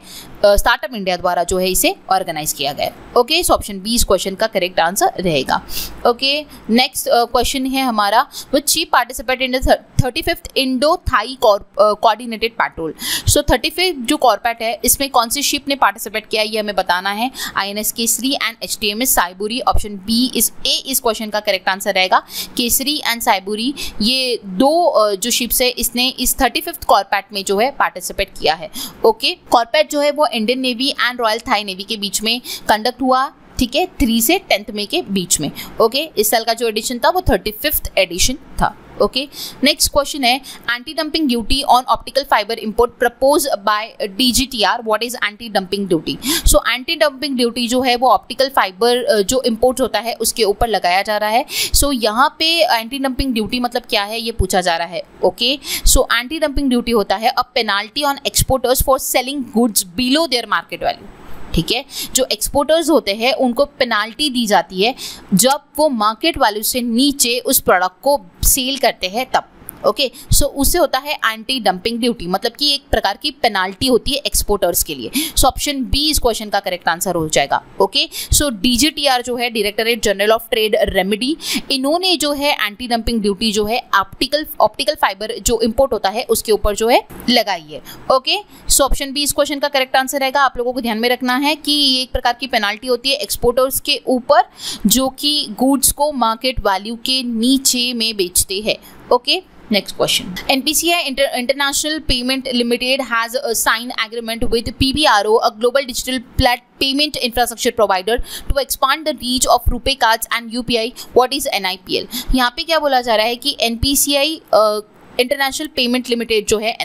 स्टार्टअप इंडिया द्वारा जो है इसे ऑर्गेनाइज किया गया। ओके, इस ऑप्शन बी इस क्वेश्चन का करेक्ट आंसर रहेगा। ओके, नेक्स्ट क्वेश्चन है हमारा, वो chief participate in 35th Indo Thai coordinated patrol. So 35th जो कॉर्पैट है इसमें कौन सी शिप ने पार्टिसिपेट किया ये हमें बताना है। INS Kesari and HTMS Saiburi, option B इस ए इस क्वेश्चन का करेक्ट आंसर रहेगा। केसरी एंड साइबुरी ये दो जो शिप्स है इसने इस 35th कॉर्पैट में जो है पार्टिसिपेट किया है। ओके, कॉर्पैट जो है वो Indian navy and royal Thai navy के बीच में कंडक्ट हुआ, ठीक है, 3 से 10 मई के बीच में। ओके, इस साल का जो एडिशन था वो 35th एडिशन था। ओके, नेक्स्ट क्वेश्चन है, anti dumping duty on optical fibre import propose by DGTR, what is anti dumping duty. So anti dumping duty जो है वो ऑप्टिकल फाइबर जो इंपोर्ट होता है उसके ऊपर लगाया जा रहा है। सो यहाँ पे एंटी डंपिंग ड्यूटी मतलब क्या है ये पूछा जा रहा है। Okay, so anti dumping duty होता है a penalty on exporters for selling goods below their market value. ठीक है, जो एक्सपोर्टर्स होते हैं उनको पेनाल्टी दी जाती है जब वो मार्केट वैल्यू से नीचे उस प्रोडक्ट को सेल करते हैं तब। ओके, सो उससे होता है एंटी डंपिंग ड्यूटी, मतलब कि एक प्रकार की पेनाल्टी होती है एक्सपोर्टर्स के लिए। सो ऑप्शन बी इस क्वेश्चन का करेक्ट आंसर हो जाएगा। ओके, सो DGTR जो है directorate general of trade remedy, इन्होंने जो है एंटी डंपिंग ड्यूटी जो है ऑप्टिकल फाइबर जो इम्पोर्ट होता है उसके ऊपर जो है लगाई है। ओके, सो ऑप्शन बी इस क्वेश्चन का करेक्ट आंसर रहेगा। आप लोगों को ध्यान में रखना है कि ये एक प्रकार की पेनाल्टी होती है एक्सपोर्टर्स के ऊपर जो कि गुड्स को मार्केट वैल्यू के नीचे में बेचते हैं। Okay, next question, NPCI international payment limited has sign agreement with PBRO, a global digital payment infrastructure provider, to expand the reach of RuPay cards and UPI, what is NIPL। यहाँ पे क्या बोला जा रहा है कि NPCI इंटरनेशनल पेमेंट लिमिटेड जो है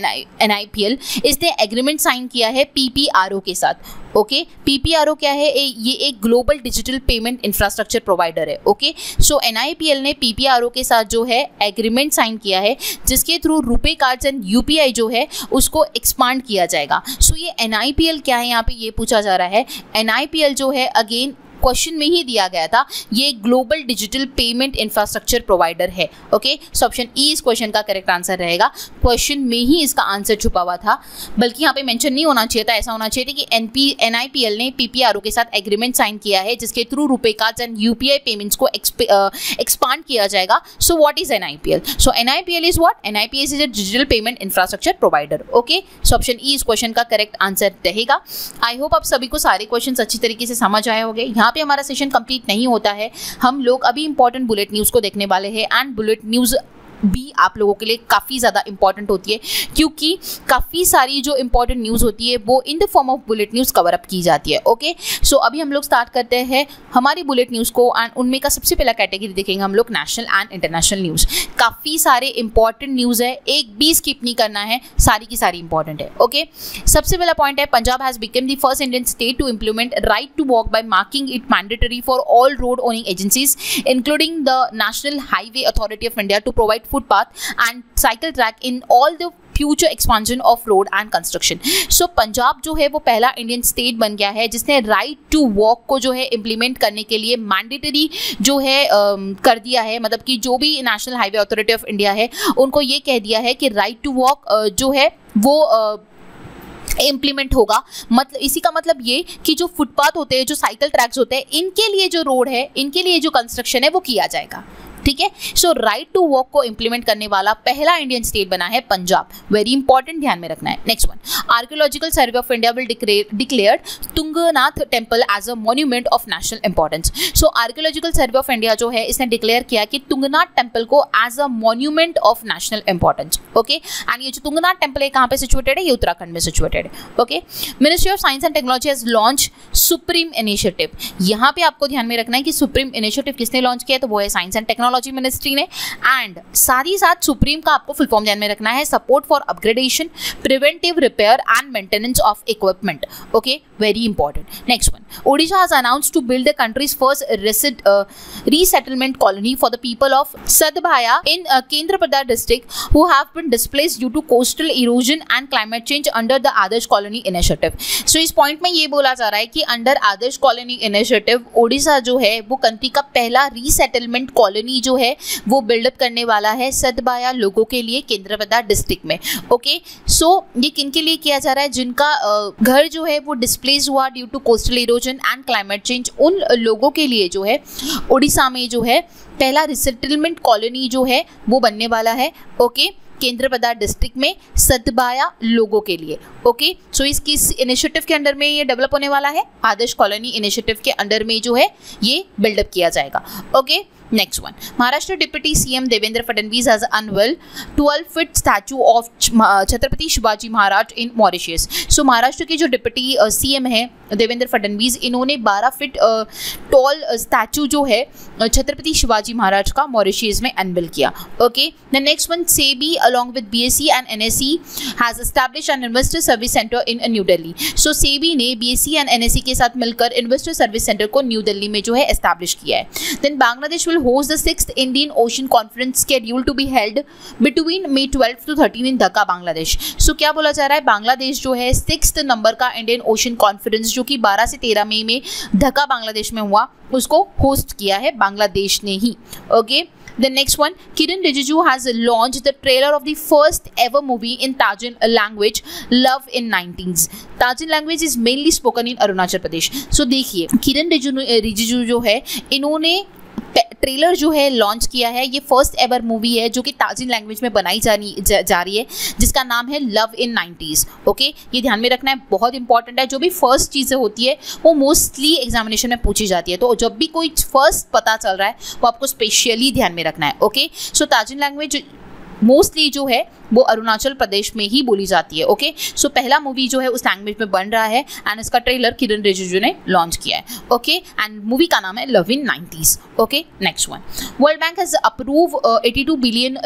NIPL इसने एग्रीमेंट साइन किया है PPRO के साथ। ओके, PPRO क्या है, ये एक global digital payment infrastructure provider है। ओके, सो NIPL ने PPRO के साथ जो है एग्रीमेंट साइन किया है जिसके through RuPay cards and UPI जो है उसको एक्सपांड किया जाएगा। सो ये NIPL क्या है यहाँ पे ये पूछा जा रहा है। NIPL जो है अगेन क्वेश्चन में ही दिया गया था, ये global digital payment infrastructure provider है। ओके, सो ऑप्शन ई इस क्वेश्चन का करेक्ट आंसर रहेगा। क्वेश्चन में ही इसका आंसर छुपा हुआ था, बल्कि यहाँ पे मेंशन नहीं होना चाहिए था, ऐसा होना चाहिए कि NIPL ने PPRO के साथ एग्रीमेंट साइन किया है जिसके through RuPay cards and UPI payments को एक्सपांड किया जाएगा। So what is NIPL, so NIPL is what, NIPL is a digital payment infrastructure provider. Okay, so option E इस क्वेश्चन का करेक्ट आंसर रहेगा। आई होप आप सभी को सारे क्वेश्चन अच्छी तरीके से समझ आए होंगे। यहाँ पे हमारा सेशन कंप्लीट नहीं होता है, हम लोग अभी इंपॉर्टेंट बुलेट न्यूज़ को देखने वाले हैं, एंड बुलेट न्यूज़ भी आप लोगों के लिए काफ़ी ज़्यादा इंपॉर्टेंट होती है क्योंकि काफ़ी सारी जो इंपॉर्टेंट न्यूज़ होती है वो in the form of bullet news cover up की जाती है। ओके, सो अभी हम लोग स्टार्ट करते हैं हमारी बुलेट न्यूज़ को, एंड उनमें का सबसे पहला कैटेगरी देखेंगे हम लोग नेशनल एंड इंटरनेशनल न्यूज़। काफ़ी सारे इंपॉर्टेंट न्यूज़ है, एक भी स्किप नहीं करना है, सारी की सारी इंपॉर्टेंट है। ओके, सबसे पहला पॉइंट है, Punjab has become the first Indian state to implement right to walk by marking it mandatory for all road owning agencies including the national highway authority of India to provide footpath and cycle track in all the future expansion of road and construction. So Punjab जो है वो पहला Indian state बन गया है जिसने right to walk को जो है इम्प्लीमेंट करने के लिए मैंडेटरी जो है कर दिया है, मतलब कि जो भी national highway authority of India है उनको ये कह दिया है कि राइट टू वॉक जो है वो इम्प्लीमेंट होगा। मतलब इसी का मतलब ये कि जो फुटपाथ होते हैं, जो साइकिल ट्रैक्स होते हैं, इनके लिए जो रोड है, इनके लिए जो कंस्ट्रक्शन है वो किया जाएगा। ठीक है, सो राइट टू वॉक को इम्प्लीमेंट करने वाला पहला इंडियन स्टेट बना है पंजाब, वेरी इंपॉर्टेंट, ध्यान में रखना है। Next one, archaeological survey of India will declare तुंगनाथ temple as a monument of national importance. So archaeological survey of India जो है इसने डिक्लेयर किया कि तुंगनाथ टेम्पल को as a monument of national importance. Okay, and ये जो तुंगनाथ टेम्पल है कहाँ पे सिचुएटेड है, ये उत्तराखंड में सिचुएटेड है। Okay, ministry of science and technology has launch supreme initiative. यहाँ पे आपको ध्यान में रखना है कि सुप्रीम इनिशिएटिव किसने लॉन्च किया, तो वो है साइंस एंड टेक्नोलॉजी मिनिस्ट्री ने, एंड साथ ही साथ सुप्रीम का आपको फुल फॉर्म ध्यान में रखना है, support for upgradation, preventive repair and maintenance of equipment. Okay, very important. Next one, Odisha has announced to build the country's first resettlement colony for the people of Satabhaya in Kendrapara district who have been displaced due to coastal erosion and climate change under the Adarsh colony initiative. So इस point में ये बोला जा रहा है कि under Adarsh colony initiative Odisha जो है वो कंट्री का पहला रीसेटलमेंट कॉलोनी जो है वो बिल्डअप करने वाला है सतबाया लोगों के लिए केंद्रापदा डिस्ट्रिक्ट में। ओके, सो ये किनके लिए किया जा रहा है? जिनका घर जो है वो डिस्प्लेस हुआ due to coastal erosion and climate change, उन लोगों के लिए जो है उड़ीसा में जो है पहला रिसेटलमेंट कॉलोनी जो है वो बनने वाला है। ओके, केंद्रापदा डिस्ट्रिक्ट में सतबाया लोगों के लिए। ओके, सो इस किस इनिशिएटिव के अंडर में ये डेवलप होने वाला है? आदर्श कॉलोनी इनिशिएटिव के अंडर में जो है ये बिल्डअप किया जाएगा। Okay, next one, Maharashtra deputy CM Devendra Fadnavis has unveil 12-foot statue of Chhatrapati Shivaji Maharaj in Mauritius. So Maharashtra के जो डिप्टी सीएम है देवेंद्र फडणवीस, इन्होंने 12 फीट टॉल स्टैचू जो है छत्रपति शिवाजी महाराज का मॉरिशियस में अनवेल किया। Okay, the next one, SEBI along with BSE and NSE has establish an investor service centre in new Delhi. So SEBI ने बीएसई एंड एनएसई के साथ मिलकर इन्वेस्टर सर्विस सेंटर को न्यू दिल्ली में जो है एस्टैब्लिश किया है। Then Bangladesh host the 6th Indian Ocean Conference scheduled to be held between May 12 to 13 in Dhaka, Bangladesh. So क्या बोला जा रहा है? बांग्लादेश जो है 6th नंबर का इंडियन ओशन कॉन्फ्रेंस जो कि 12 से 13 मई में ढाका बांग्लादेश में हुआ, उसको होस्ट किया है बांग्लादेश ने ही। Okay, the next one, Kiran Rijiju has launched the trailer of the first ever movie in Tajin language, Love in 90s. Tajin language is mainly spoken in Arunachal Pradesh. So देखिए, किरण रिजिजू जो है इन्होंने trailer जो है launch किया है। ये first ever movie है जो कि ताजिन लैंग्वेज में बनाई जा रही है, जिसका नाम है लव इन 90s। ओके, ये ध्यान में रखना है, बहुत इंपॉर्टेंट है। जो भी फर्स्ट चीज़ें होती है वो मोस्टली एग्जामिनेशन में पूछी जाती है, तो जब भी कोई फर्स्ट पता चल रहा है वो आपको स्पेशली ध्यान में रखना है। ओके, सो ताजिन लैंग्वेज मोस्टली जो है वो अरुणाचल प्रदेश में ही बोली जाती है। ओके, सो पहला मूवी जो है उस लैंग्वेज में बन रहा है एंड इसका ट्रेलर किरण रिजिजू ने लॉन्च किया है। ओके, एंड मूवी का नाम है love in 90s। Okay, next one, World Bank has approve 82 billion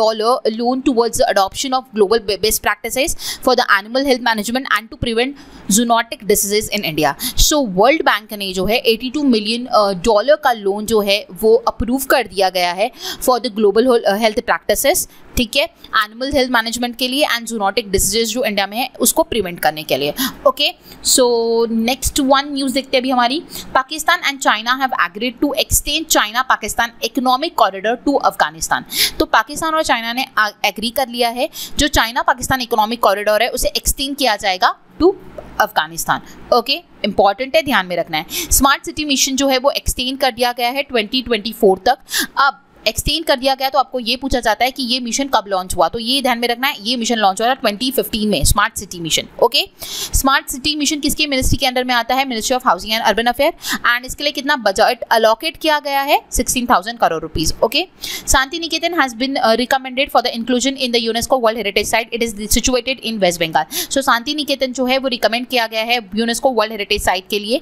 dollar loan towards adoption of global best practices for the animal health management and to prevent zoonotic diseases in India. So World Bank ने जो है 82 million dollar का loan जो है वो approve कर दिया गया है for the global health practices, ठीक है, एनिमल हेल्थ मैनेजमेंट के लिए एंड जूनोटिक डिजीजेस जो इंडिया में है उसको प्रिवेंट करने के लिए। Okay, so next one news देखते हैं अभी हमारी। Pakistan and China have agreed to extend China Pakistan economic corridor to Afghanistan. तो पाकिस्तान और चाइना ने एग्री कर लिया है, जो चाइना पाकिस्तान इकोनॉमिक कॉरिडोर है उसे एक्सटेंड किया जाएगा टू अफगानिस्तान। ओके, इंपॉर्टेंट है, ध्यान में रखना है। स्मार्ट सिटी मिशन जो है वो एक्सटेंड कर दिया गया है 2024 तक। अब एक्सटेंड कर दिया गया तो आपको ये पूछा जाता है कि ये मिशन कब लॉन्च हुआ, तो ये ध्यान में रखना है। ये मिशन लॉन्च हुआ 2015 में, smart city mission. Okay, smart city mission किसके मिनिस्ट्री के अंडर में आता है? Ministry of housing and urban affair. And इसके लिए कितना बजट अलॉकेट किया गया है? 16,000 crore rupees. Okay, शांति निकेतन has been recommended for the inclusion in the UNESCO world heritage site. It is situated in waste Bengal. So शांति निकेतन जो है वो रिकमेंड किया गया है यूनेस्को वर्ल्ड हेरिटेज साइट के लिए।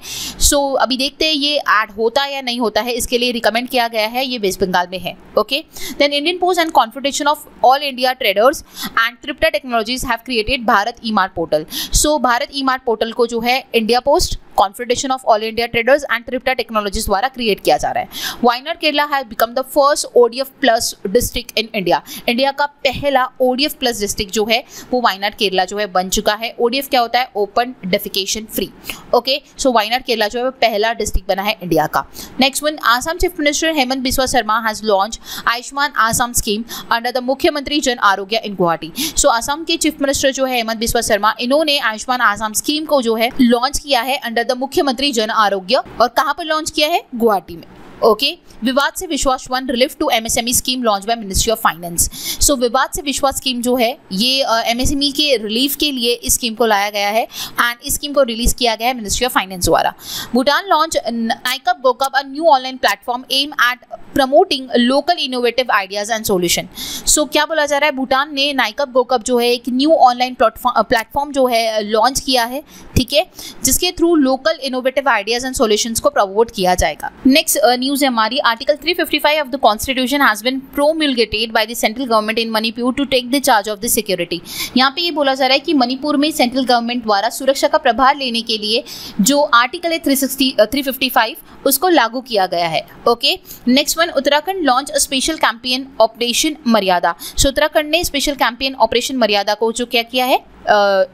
सो अभी देखते हैं ये ऐड होता है या नहीं होता है, इसके लिए रिकमेंड किया गया है, ये वेस्ट बंगाल में है। Okay, then Indian Post and Confederation of All India Traders and Tripta Technologies have created Bharat E-Mart Portal. So Bharat E-Mart Portal को जो है India Post, Confederation of All India Traders and Tripta Technologies द्वारा create किया जा रहा है। Wayanad Kerala have become the first ODF plus district in India. India का पहला ODF प्लस डिस्ट्रिक्ट जो है वो वायनाड केरला जो है बन चुका है। ODF क्या होता है? Open defecation free. Okay, so Wayanad Kerala जो है पहला डिस्ट्रिक्ट बना है इंडिया का। Next one, Assam chief minister Himanta Biswa Sarma has launch Ayushman Assam scheme under the Mukhyamantri Jan आरोग्य इन गुवाहाटी। सो आसाम के चीफ मिनिस्टर जो है हेमंत बिस्वा शर्मा, इन्होंने आयुष्मान आसाम स्कीम को जो है लॉन्च किया है अंडर द मुख्यमंत्री जन आरोग्य, और कहां पर लॉन्च किया है? गुवाहाटी में। Okay, Vivad se Vishwas one relief to MSME scheme launch by ministry of finance. So Vivad se विश्वास स्कीम जो है ये एमएसएमई के रिलीफ के लिए इस स्कीम को लाया गया है एंड इस स्कीम को रिलीज किया गया है मिनिस्ट्री ऑफ फाइनेंस द्वारा। भूटान लॉन्च नाइकअप गोकअप a new online platform aim at promoting local innovative ideas and solution. So क्या बोला जा रहा है? भूटान ने नाइकअप गोकअप जो है एक न्यू ऑनलाइन प्लेटफॉर्म जो है लॉन्च किया है, ठीक है, जिसके through local innovative ideas and solutions को प्रमोट किया जाएगा। नेक्स्ट न्यूज़ है हमारी, article 355 of the constitution has been promulgated by the central government in Manipur to take the charge of the security. यहाँ पे ये बोला जा रहा है कि मणिपुर में सेंट्रल गवर्नमेंट द्वारा सुरक्षा का प्रभार लेने के लिए जो आर्टिकल है 355 उसको लागू किया गया है। Okay, next one, Uttarakhand launch a special campaign operation Maryada. So Uttarakhand ने स्पेशल कैंपेन ऑपरेशन मर्यादा को जो क्या किया है,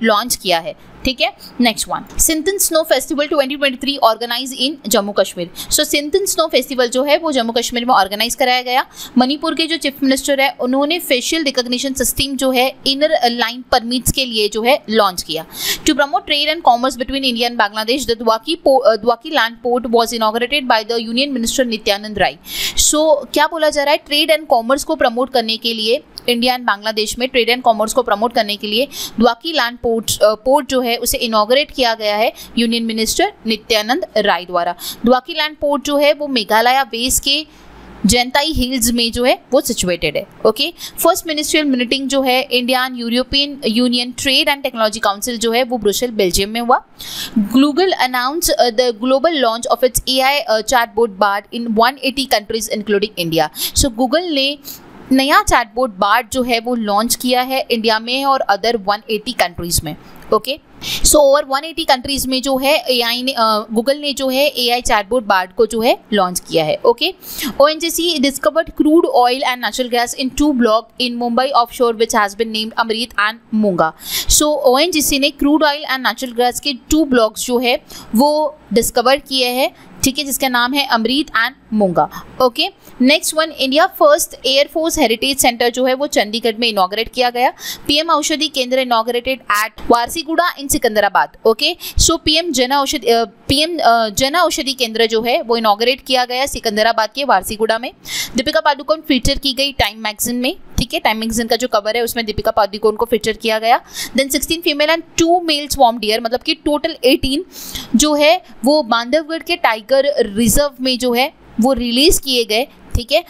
लॉन्च किया है, ठीक है। Next one, Sinthan snow festival 2023 organise in Jammu Kashmir. So Sinthan snow festival जो है वो जम्मू कश्मीर में ऑर्गेनाइज कराया गया। मणिपुर के जो चीफ मिनिस्टर है उन्होंने फेशियल रिकॉग्निशन सिस्टम जो है इनर लाइन परमिट्स के लिए जो है लॉन्च किया। To promote trade and commerce between India and Bangladesh, the Dawki land port was inaugurated by the union minister Nityanand Rai. So क्या बोला जा रहा है, ट्रेड एंड कॉमर्स को प्रमोट करने के लिए, इंडिया एंड बांग्लादेश में ट्रेड एंड कॉमर्स को प्रमोट करने के लिए द्वाकी लैंड पोर्ट जो है उसे इनॉग्रेट किया गया है यूनियन मिनिस्टर नित्यानंद राय द्वारा। द्वाकी लैंड पोर्ट जो है वो मेघालय बेस के जैंताई हिल्स में जो है वो सिचुएटेड है। ओके, फर्स्ट मिनिस्ट्रियल मीटिंग जो है India and European Union trade and technology council जो है वो ब्रुसेल बेल्जियम में हुआ। Google announce the global launch of its AI chatbot Bard इन 180 countries including India. So Google ने नया चैटबॉट बार्ड जो है वो लॉन्च किया है इंडिया में और अदर 180 कंट्रीज में। ओके, सो ओवर 180 कंट्रीज में जो है गूगल ने जो है एआई चैटबॉट बार्ड को जो है लॉन्च किया है। Okay, ONGC discovered crude oil and natural gas in 2 block in Mumbai offshore which has been named Amrit and Moonga. So ONGC ने crude oil and natural gas के 2 ब्लॉक्स जो है वो डिस्कवर किए हैं, ठीक है, जिसका नाम है Amrit and Moonga. Okay, next one, India first air force heritage centre जो है वो चंडीगढ़ में इनॉग्रेट किया गया। PM Aushadhi Kendra inaugurated at Warasiguda in Secunderabad. Okay, so PM Jan Aushadhi केंद्र जो है वो इनॉग्रेट किया गया सिकंदराबाद के वारसीगुड़ा में। दीपिका पादुकोण फीचर की गई टाइम मैगजीन में, ठीक है, टाइम मैगजीन का जो कवर है उसमें दीपिका पादुकोण को फीचर किया गया। देन 16 फीमेल एंड 2 मेल स्वॉर्म डियर, मतलब कि टोटल 18 जो है वो बांधवगढ़ के टाइगर रिजर्व में जो है वो रिलीज किए गए, ठीक है।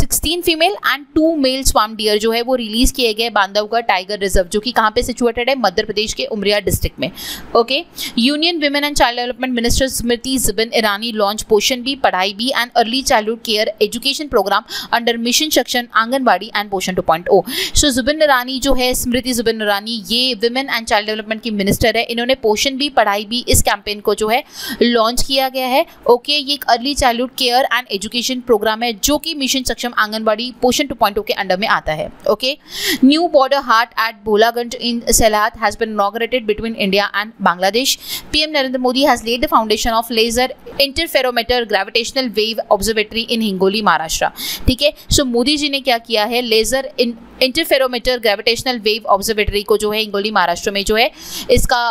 16 female and 2 male swamp deer जो है वो रिलीज किए गए बांधवगढ़ टाइगर रिजर्व, जो कि कहाँ पे सिचुएटेड है, मध्य प्रदेश के उमरिया डिस्ट्रिक्ट में। Okay, union women and child development minister Smriti Zubin Irani launch Poshan bhi Padhai bhi and early childhood care education programme under mission section Anganwadi and Poshan 2.0। सो ज़िबिन ईरानी जो है, स्मृति ज़िबिन ईरानी, ये वुमेन एंड चाइल्ड डेवलपमेंट की मिनिस्टर है। इन्होंने पोषण भी पढ़ाई भी इस कैंपेन को जो है लॉन्च किया गया है। ओके, ये एक early childhood care and education programme है जो कि मिशन सेक्शन आंगनबाड़ी पोषण 2.0 के अंडर में आता है। Okay, new border haat at Bholaganj in Sylhet has been inaugurated between India and Bangladesh. PM Narendra Modi has laid the foundation of laser interferometer gravitational wave observatory in Hingoli, Maharashtra, ठीक है। सो मोदी जी ने क्या किया है, laser interferometer gravitational wave observatory को जो है हिंगोली महाराष्ट्र में जो है इसका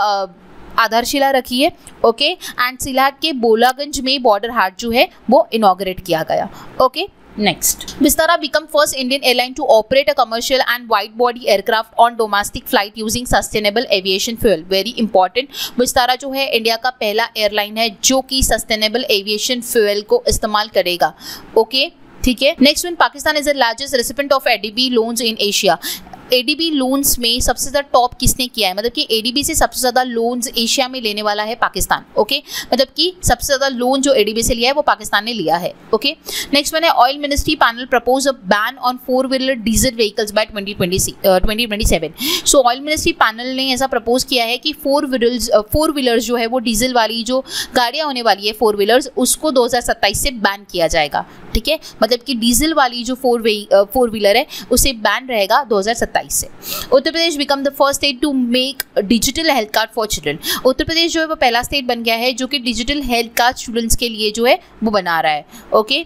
आधारशिला रखी है। ओके, एंड सिलात के भोलागंज में बॉर्डर हाट जो है वो इनॉग्रेट किया गया। Okay, next, Vistara become first Indian airline to operate a commercial and wide body aircraft on domestic flight using sustainable aviation fuel. Very important, Vistara जो है इंडिया का पहला एयरलाइन है जो कि सस्टेनेबल एविएशन फ्यूल को इस्तेमाल करेगा। ओके, ठीक है। Next one, Pakistan is the largest recipient of ADB loans in Asia. ADB loans में सबसे ज़्यादा टॉप किसने किया है, मतलब कि एडीबी से सबसे ज़्यादा लोन्स एशिया में लेने वाला है पाकिस्तान। ओके, मतलब कि सबसे ज़्यादा लोन जो एडीबी से लिया है वो पाकिस्तान ने लिया है। ओके, नेक्स्ट वन है, oil ministry panel propose a ban on 4 wheeler diesel vehicles by 2027। So oil ministry panel ने ऐसा प्रपोज किया है कि 4 व्हीलर्स जो है वो डीजल वाली जो गाड़ियाँ होने वाली है 4 व्हीलर्स, उसको 2027 से बैन किया जाएगा, ठीक है। मतलब कि डीजल वाली जो 4 व्हीलर है उसे बैन रहेगा 2027 से। Uttar Pradesh become the first state to make digital health card for children. Uttar Pradesh जो है वो पहला स्टेट बन गया है जो कि डिजिटल हेल्थ कार्ड स्टूडेंट्स के लिए जो है वो बना रहा है। Okay,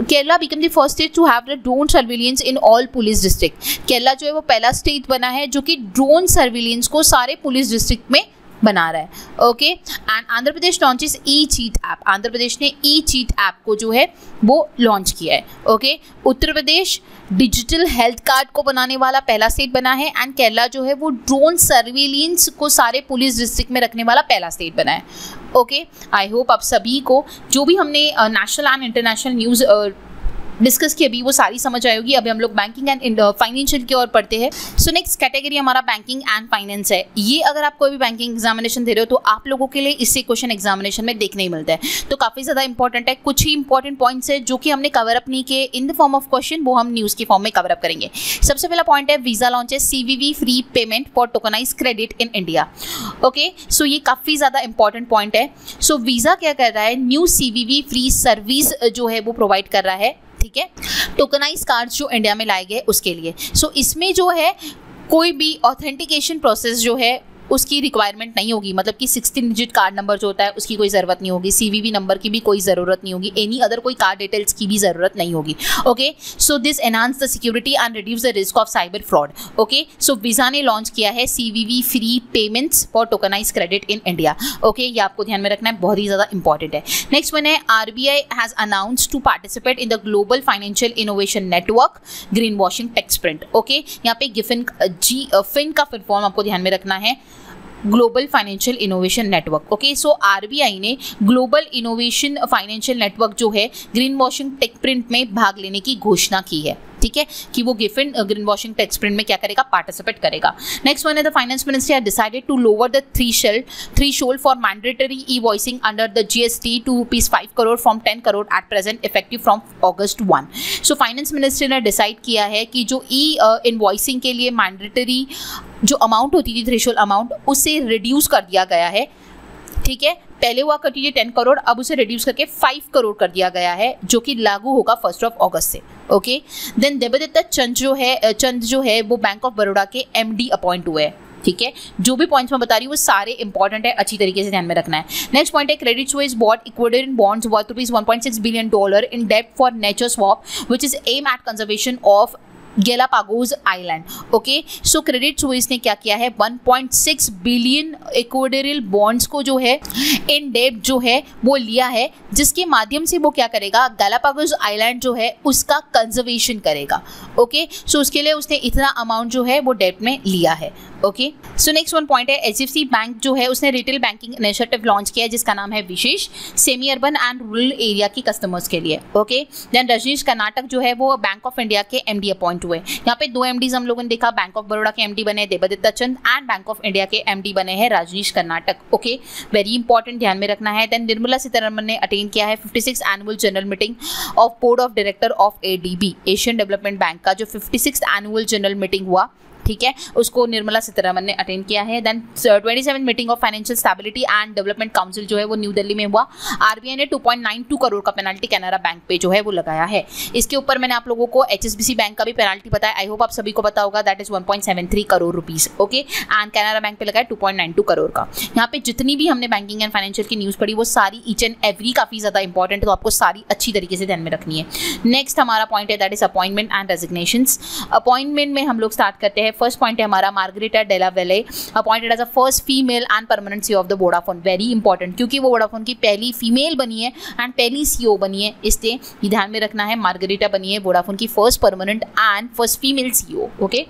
Kerala become the first state to have the drone surveillance in all police district. Kerala जो है वो पहला स्टेट बना है जो कि ड्रोन सर्विलियंस को सारे पुलिस डिस्ट्रिक्ट में बना रहा है। Okay, and Andhra Pradesh launches e chit app. Andhra Pradesh ने ई चीट ऐप को जो है वो लॉन्च किया है। Okay, Uttar Pradesh digital health card को बनाने वाला पहला स्टेट बना है एंड केरला जो है वो ड्रोन सर्विलेंस को सारे पुलिस डिस्ट्रिक्ट में रखने वाला पहला स्टेट बना है। ओके, आई होप आप सभी को जो भी हमने national and international news discuss की अभी वो सारी समझ आई होगी। अभी हम लोग बैंकिंग एंड फाइनेंशियल की ओर पढ़ते हैं। सो नेक्स्ट कैटेगरी हमारा बैंकिंग एंड फाइनेंस है। ये अगर आप कोई भी बैंकिंग एग्जामिनेशन दे रहे हो तो आप लोगों के लिए इससे क्वेश्चन एग्जामिनेशन में देखने ही मिलता है, तो काफ़ी ज़्यादा इंपॉर्टेंट है। कुछ ही इंपॉर्टेंट पॉइंट्स है जो कि हमने कवरअप नहीं किए in the form of question, वो हम न्यूज़ के फॉर्म में कवरअप करेंगे। सबसे पहला पॉइंट है, वीज़ा लॉन्च है CVV free payment for tokenise credit in India. Okay, so ये काफ़ी ज़्यादा इंपॉर्टेंट पॉइंट है। सो वीज़ा क्या कर रहा है, न्यू CVV फ्री सर्विस जो है वो प्रोवाइड कर रहा है, ठीक है, टोकनाइज कार्ड्स जो इंडिया में लाए गए उसके लिए। सो इसमें जो है कोई भी ऑथेंटिकेशन प्रोसेस जो है उसकी रिक्वायरमेंट नहीं होगी, मतलब कि 16 डिजिट कार्ड नंबर जो होता है उसकी कोई ज़रूरत नहीं होगी, CVV नंबर की भी कोई ज़रूरत नहीं होगी, एनी अदर कोई कार्ड डिटेल्स की भी ज़रूरत नहीं होगी। Okay, so this enhance the security and reduce the risk of cyber fraud. Okay, so Visa ने लॉन्च किया है CVV free payments for tokenise credit in India. Okay, ये आपको ध्यान में रखना है, बहुत ही ज़्यादा इंपॉर्टेंट है। नेक्स्ट वन है RBI has announced to participate in the global financial innovation network green washing tax print. Okay, यहाँ पे फिन का फुल फॉर्म आपको ध्यान में रखना है, global financial innovation network. Okay, so RBI ने ग्लोबल इनोवेशन फाइनेंशियल नेटवर्क जो है ग्रीन वॉशिंग टैक्स प्रिंट में भाग लेने की घोषणा की है, ठीक है, कि वो गिफिन ग्रीन वॉशिंग टैक्स प्रिंट में क्या करेगा, पार्टिसिपेट करेगा। नेक्स्ट वन है the finance ministry had decided to lower the threshold for mandatory e invoicing under the GST to ₹5 crore from 10 crore at present, effective from August 1। So finance ministry ने decide किया है कि जो ई invoicing के लिए mandatory जो amount होती थी, थ्रेशोल्ड अमाउंट, उसे रिड्यूस कर दिया गया है, ठीक है। पहले हुआ करती थी 10 करोड़, अब उसे रिड्यूस करके 5 करोड़ कर दिया गया है, जो कि लागू होगा 1 अगस्त से। ओके, देन देबदत्ता चंद जो है वो बैंक ऑफ बड़ौदा के MD अपॉइंट हुए हैं, ठीक है। जो भी पॉइंट्स मैं बता रही हूँ वो सारे इंपॉर्टेंट है, अच्छी तरीके से ध्यान में रखना है। नेक्स्ट पॉइंट है credit Suisse bought Ecuadorian bonds worth $1.6 billion in डेप्ट for nature swap which is aim at conservation of Galapagos island. Okay, so credit Suisse ने क्या किया है, 1.6 बिलियन इक्वेडोरियल बॉन्ड्स को जो है इन डेब्ट जो है वो लिया है, जिसके माध्यम से वो क्या करेगा, गैलापागोस आइलैंड जो है उसका कंजर्वेशन करेगा। ओके, सो उसके लिए उसने इतना अमाउंट जो है वो डेब्ट में लिया है। Okay, so next one point है HDFC बैंक जो है उसने रिटेल बैंकिंग इनिशिएटिव लॉन्च किया है, जिसका नाम है Vishesh semi urban and rural area की कस्टमर्स के लिए। ओके, देन रजनीश कर्नाटक जो है वो बैंक ऑफ इंडिया के MD अपॉइंट हुए। यहाँ पे 2 MDs हम लोगों ने देखा, बैंक ऑफ बड़ौदा के MD बने Debadatta Chand and bank of India के MD बने हैं Rajneesh Karnatak. Okay, very important, ध्यान में रखना है। देन निर्मला सीतारमन ने अटेन किया है 56 annual general meeting of board of director of ADB, Asian development bank का जो 56 एनुअल जनरल मीटिंग हुआ, ठीक है, उसको निर्मला सीतारमन ने अटेंड किया है। Then 27 meeting of financial stability and development council जो है वो न्यू दिल्ली में हुआ। RBI ने 2.92 करोड़ का पेनल्टी कैनरा बैंक पे जो है वो लगाया है। इसके ऊपर मैंने आप लोगों को HSBC बैंक का भी पेनल्टी पता है, आई होप आप सभी को पता होगा, that is 1.73 crore rupees. Okay, and Canara bank पे लगाया 2.92 करोड़ का। यहाँ पे जितनी भी हमने बैंकिंग एंड फाइनेंशियल की न्यूज़ पढ़ी वो सारी ईच एंड एवरी काफ़ी ज़्यादा इंपॉर्टेंट, तो आपको सारी अच्छी तरीके से ध्यान में रखनी है। नेक्स्ट हमारा पॉइंट है that is appointment and resignations. Appointment में हम लोग स्टार्ट करते हैं, फर्स्ट पॉइंट है हमारा Margherita Della Valle appointed as a first female and permanent CEO of the Vodafone, very important, क्योंकि वो वोडाफोन की पहली फीमेल बनी है एंड पहली CEO बनी है, इसलिए ध्यान में रखना है, मार्गरेटा बनी है वोडाफोन की first permanent and first female CEO। Okay,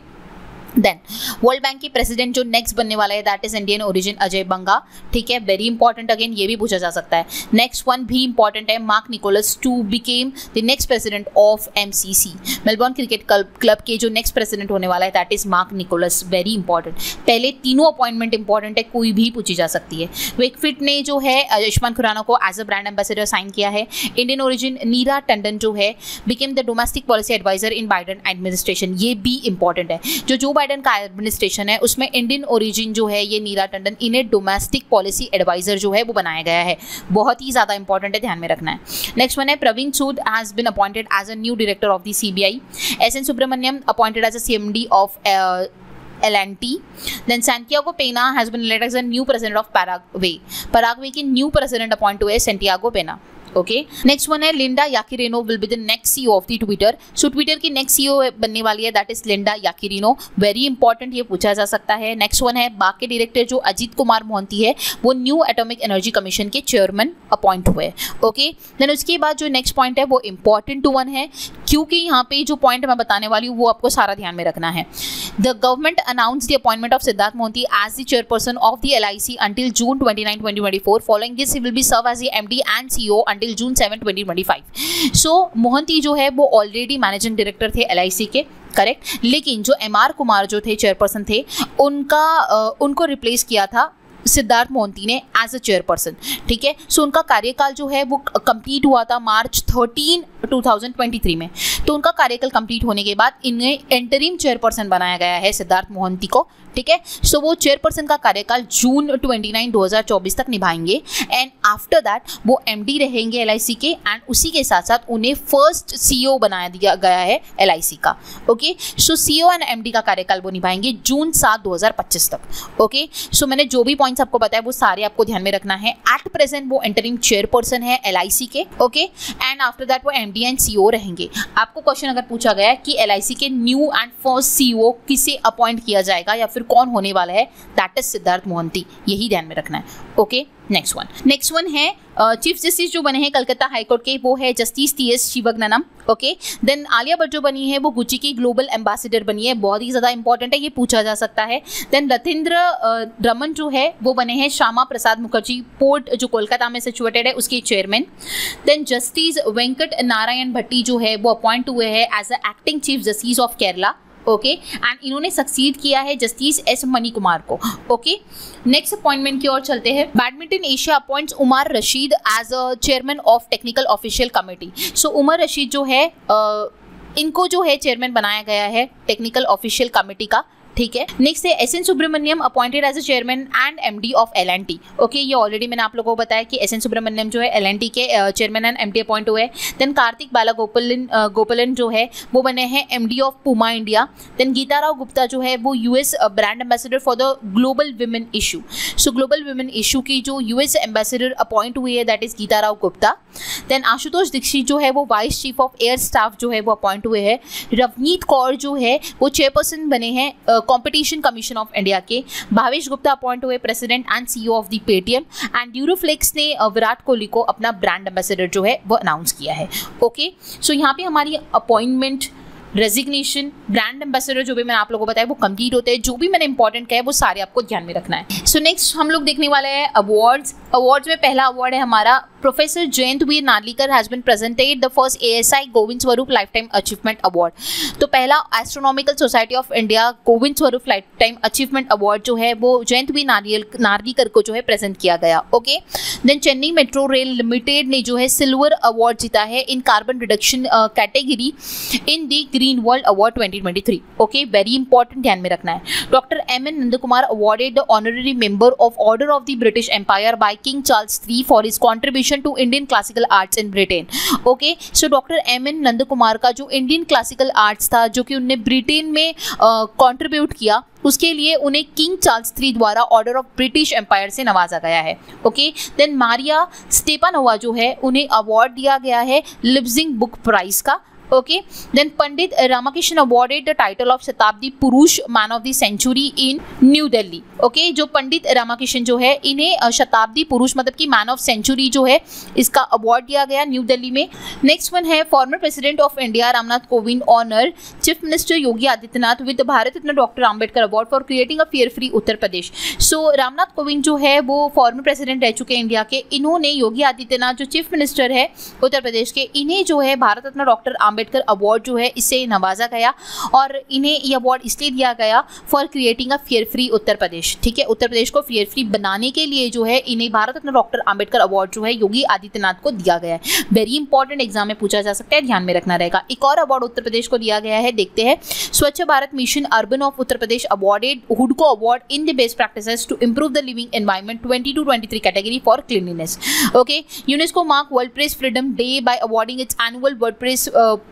then world bank के प्रेसिडेंट जो नेक्स्ट बनने वाला है that is Indian origin अजय बंगा, ठीक है, वेरी इंपॉर्टेंट, अगेन ये भी पूछा जा सकता है। नेक्स्ट वन भी इंपॉर्टेंट है, Mark Nicholas to became the next president of MCC, Melbourne cricket club के जो नेक्स्ट प्रेसिडेंट होने वाला है that is Mark Nicholas, very important. पहले तीनों अपॉइंटमेंट इंपॉर्टेंट है, कोई भी पूछी जा सकती है। वेकफिट ने जो है आयुष्मान खुराना को as a brand ambassador sign किया है। इंडियन ओरिजिन नीरा टंडन जो है became the domestic policy adviser in Biden administration, ये भी इंपॉर्टेंट है, जो बाइडन का एडमिनिस्ट्रेशन है उसमें इंडियन ओरिजिन जो है ये नीरा टंडन, इन्हें डोमेस्टिक पॉलिसी एडवाइजर जो है वो बनाया गया है, बहुत ही ज़्यादा इंपॉर्टेंट है, ध्यान में रखना है। नेक्स्ट वन है Praveen Sood has been appointed as a new director of the CBI, SN Subrahmanyan appointed as a CMD of LNT, then सैंटियागो पेना has been elected as a new president of Paraguay, Paraguay के new president appoint हुए सैंटियागो पेना। Okay, next one है Linda Yaccarino will be the next CEO of the Twitter, so Twitter की next CEO बनने वाली है that is Linda Yaccarino, very important, ये पूछा जा सकता है। नेक्स्ट वन है बाक के डायरेक्टर जो अजीत कुमार मोहंती है वो न्यू एटॉमिक एनर्जी कमीशन के चेयरमैन अपॉइंट हुए। ओके, देन उसके बाद जो नेक्स्ट पॉइंट है वो इंपॉर्टेंट वन है, क्योंकि यहाँ पे जो पॉइंट मैं बताने वाली हूँ वो आपको सारा ध्यान में रखना है। The government announce the appointment of Siddhartha Mohanty as the chairperson of the LIC until June 29, 2024, following this he will be serve as the MD and CEO until June 7, 2025। So Mohanty जो है वो ऑलरेडी मैनेजिंग डायरेक्टर थे LIC के, correct, लेकिन जो MR Kumar जो थे chairperson थे उनको रिप्लेस किया था सिद्धार्थ मोहंती ने एज अ चेयरपर्सन, ठीक है। सो उनका कार्यकाल जो है वो कंप्लीट हुआ था मार्च 13, 2023 में, तो उनका कार्यकाल कंप्लीट होने के बाद इन्हें इंटरिम चेयरपर्सन बनाया गया है सिद्धार्थ मोहंती को, ठीक है। सो वो चेयरपर्सन का कार्यकाल जून 29 2024 तक निभाएंगे एंड आफ्टर दैट वो एमडी रहेंगे एलआईसी के एंड उसी के साथ साथ उन्हें फर्स्ट सीईओ बना दिया गया है एलआईसी का। Okay so CEO and MD का कार्यकाल वो निभाएंगे जून 7 2025 तक। ओके सो मैंने जो भी पॉइंट्स आपको बताया वो सारे आपको ध्यान में रखना है। एट प्रेजेंट वो इंटरिम चेयरपर्सन है एलआईसी के। ओके एंड आफ्टर दैट वो एमडी एंड सीईओ रहेंगे। आपको क्वेश्चन अगर पूछा गया कि एलआईसी के न्यू एंड फर्स्ट सीईओ किसे अपॉइंट किया जाएगा या फिर कौन होने वाला है, दैट इज सिद्धार्थ मोहंती, यही ध्यान में रखना है। ओके नेक्स्ट वन है चीफ जस्टिस जो बने हैं कलकत्ता हाईकोर्ट के वो है justice TS Sivagnanam. Okay then Alia Bhatt जो बनी है वो गुची की ग्लोबल एम्बेसडर बनी है, बहुत ही ज़्यादा इंपॉर्टेंट है, ये पूछा जा सकता है। देन रथिंद्र रमन जो है वो बने हैं श्यामा प्रसाद मुखर्जी पोर्ट जो कोलकाता में सिचुएटेड है उसके chairman. Then justice Venkat Narayana Bhatti जो है वो अपॉइंट हुए हैं as a acting chief justice of Kerala. Okay and इन्होंने सक्सीड किया है जस्टिस एस मनी कुमार को। ओके नेक्स्ट अपॉइंटमेंट की ओर चलते हैं। Badminton Asia appoints Umar Rashid as a chairman of technical official committee. So Umar Rashid जो है इनको जो है चेयरमैन बनाया गया है टेक्निकल ऑफिशियल कमेटी का, ठीक है। नेक्स्ट है S N Subrahmanyan appointed as a chairman and MD of LNT. Okay ये ऑलरेडी मैंने आप लोगों को बताया कि एस एन सुब्रमण्यम जो है एलएनटी के चेयरमैन एंड एमडी अपॉइंट हुए। देन कार्तिक बालागोपालन जो है वो बने हैं MD of Puma India. Then गीता राव गुप्ता जो है वो US brand ambassador for the global women issue. So global women issue की जो यूएस एम्बेसडर अपॉइंट हुई है that is गीता राव गुप्ता। Then Ashutosh Dixit जो है वो vice chief of air staff जो है वो अपॉइंट हुए हैं। रवनीत कौर जो है वो चेयरपर्सन बने हैं कंपटीशन कमीशन ऑफ इंडिया के। भावेश गुप्ता अपॉइंट हुए president and CEO of the Paytm and यूरोफ्लेक्स ने विराट कोहली को अपना ब्रांड एम्बेसडर जो है वो अनाउंस किया है। ओके सो यहाँ पे हमारी अपॉइंटमेंट, रेजिग्नेशन, ब्रांड एम्बेसडर जो भी मैंने आप लोगों को बताया वो कंप्लीट होते हैं। जो भी मैंने इंपॉर्टेंट कहा है वो सारे आपको ध्यान में रखना है। सो नेक्स्ट हम लोग देखने वाले हैं अवार्ड्स। अवार्ड्स में पहला अवार्ड है हमारा professor Jayant Veer Narlikar has been presented the first ASI Govind Swarup life time achievement award. तो पहला astronomical society of India Govind Swarup life time achievement award जो है वो जयंत वीर नार्लिकर को जो है प्रेजेंट किया गया। Okay then Chennai metro rail limited ने जो है सिल्वर अवार्ड जीता है in carbon reduction category in the green world award 2023। Okay very important, ध्यान में रखना है। Doctor M N Nandakumar awarded the honorary member of order of the British empire by king Charles III for his contribution to Indian classical arts in Britain. Okay so doctor M N Nandakumar का जो Indian classical arts था जो कि उनने Britain में contribute किया उसके लिए उन्हें किंग चार्ल्स III द्वारा ऑर्डर ऑफ ब्रिटिश एम्पायर से नवाजा गया है। ओके देन मारिया स्टेपानोवा जो है उन्हें अवार्ड दिया गया है लिब्जिंग बुक प्राइज का। Okay then Pandit Ramakrishna awarded the title of Shatabdi Purush man of the century in new Delhi. Okay जो पंडित रामाकृष्ण जो है इन्हें शताब्दी पुरुष मतलब कि मैन ऑफ सेंचुरी जो है इसका अवार्ड दिया गया न्यू दिल्ली में। नेक्स्ट वन है former president of India Ramnath Kovind honour chief minister Yogi Adityanath with Bharat Ratna doctor Ambedkar award for creating a fair free Uttar Pradesh. So Ramnath Kovind जो है वो फॉर्मर प्रेसिडेंट रह चुके इंडिया के, इन्होंने योगी आदित्यनाथ जो चीफ मिनिस्टर है उत्तर प्रदेश के इन्हें जो है भारत रत्न डॉक्टर अम्बेडकर अवार्ड जो है इससे नवाजा गया और इन्हें ये अवार्ड इसलिए दिया गया for creating a fair free Uttar Pradesh, ठीक है। उत्तर प्रदेश को फेयर फ्री बनाने के लिए जो है इन्हें भारत रत्न डॉक्टर अम्बेडकर अवार्ड जो है योगी आदित्यनाथ को दिया गया है। वेरी इंपॉर्टेंट, एग्जाम में पूछा जा सकता है, ध्यान में रखना रहेगा। एक और अवार्ड उत्तर प्रदेश को दिया गया है, देखते हैं। Swachh Bharat mission urban of Uttar Pradesh awarded हुडको award in the best practices to improve the living environment 22-23 category for cleanliness. Okay UNESCO mark world press freedom day by awarding its annual world press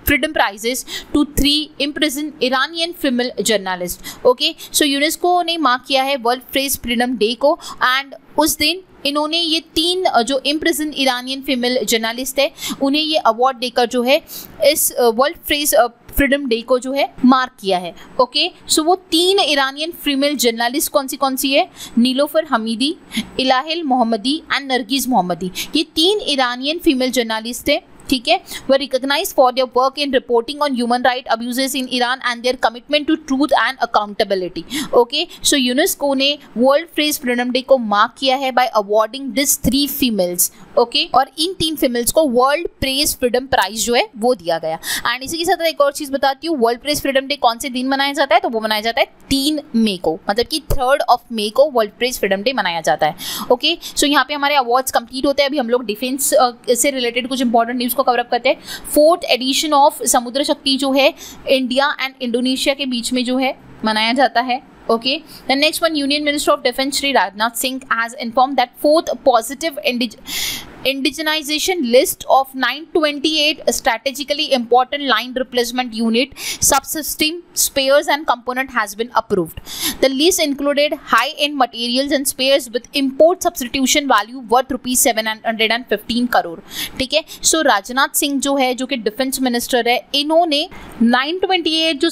freedom prizes to 3 imprison Iranian female journalist. Okay so UNESCO ने mark किया है world press freedom day को and उस दिन इन्होंने ये 3 जो imprison Iranian female journalist है उन्हें ये अवार्ड देकर जो है इस वर्ल्ड प्रेस फ्रीडम डे को जो है मार्क किया है। ओके सो वो 3 ईरानियन फीमेल जर्नलिस्ट कौन सी है, Niloofar Hamedi, Elaheh Mohammadi and Narges Mohammadi. ये 3 ईरानियन फीमेल जर्नलिस्ट है, ठीक है। वे recognise for their work in reporting on human right abuses in Iran and their commitment to truth and accountability. Okay so UNESCO ने world press freedom day को mark किया है by awarding this 3 females. Okay और इन 3 females को world press freedom prize जो है वो दिया गया। एंड इसी के साथ एक और चीज़ बताती हूँ, वर्ल्ड प्रेस फ्रीडम डे कौन से दिन मनाया जाता है, तो वो मनाया जाता है 3 मई को, मतलब कि 3 मई को वर्ल्ड प्रेस फ्रीडम डे मनाया जाता है। ओके सो यहाँ पे हमारे अवार्ड्स कंप्लीट होते हैं। अभी हम लोग डिफेंस से रिलेटेड कुछ इंपॉर्टेंट न्यूज़ को कवर अप करते हैं। 4th एडिशन ऑफ समुद्र शक्ति जो है इंडिया एंड इंडोनेशिया के बीच में जो है मनाया जाता है। Okay, the next one, Union Minister of Defence Shri Rajnath Singh has informed that fourth positive indigenization list of 928 strategically important line replacement unit, subsystem, spares and component has been approved. The list included high-end materials and spares with import substitution value worth rupees 715 crore. ठीक है, so Rajnath Singh जो है, जो कि defence minister है, इन्होंने 928 जो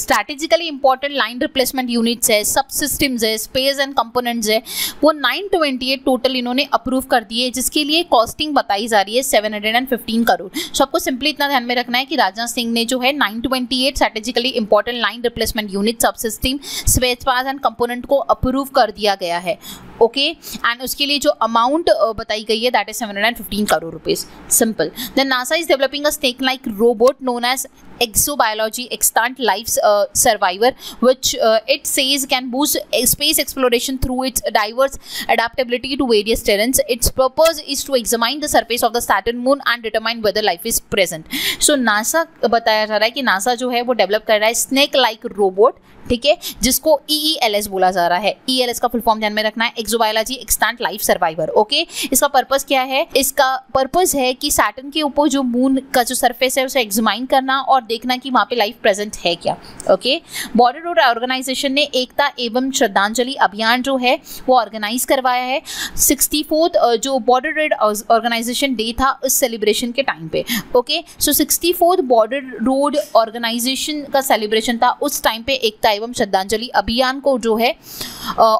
strategically important line replacement units है, सब सिस्टम्स है, स्पेयर्स एंड कंपोनेंट्स है, वो 928 टोटल इन्होंने अप्रूव कर दिए, जिसके लिए कॉस्टिंग बताई जा रही है 715 करोड़. सो आपको सिंपली इतना ध्यान में रखना है कि राजनाथ सिंह ने जो है 928 strategically important line replacement unit, सब system, spares parts and component को अप्रूव कर दिया गया है. ओके, एंड उसके लिए जो अमाउंट बताई गई है that is 715 crore rupees. Simple. Then NASA is developing a snake like robot known as exobiology extant life's survivor, which it says can boost space exploration through its diverse adaptability to various terrains. Its purpose is to examine the surface of the Saturn moon and determine whether life is present. So NASA बताया जा रहा है कि NASA जो है वो develop कर रहा है snake like robot, ठीक है, जिसको EELS बोला जा रहा है. EELS का फुल फॉर्म ध्यान में रखना है, exobiology extent life survivor. Okay, इसका पर्पस क्या है? इसका पर्पस है कि सैटर्न के ऊपर जो मून का जो सरफेस है उसे एग्जामिन करना और देखना कि वहाँ पे लाइफ प्रेजेंट है क्या. ओके, बॉर्डर रोड ऑर्गेनाइजेशन ने एकता एवं श्रद्धांजलि अभियान जो है वो ऑर्गेनाइज करवाया है. 64th जो बॉर्डर रोड ऑर्गेनाइजेशन डे था उस सेलिब्रेशन के टाइम पे. Okay, so 64th border road organisation का सेलिब्रेशन था, उस टाइम पे एकता एवं श्रद्धांजलि अभियान को जो है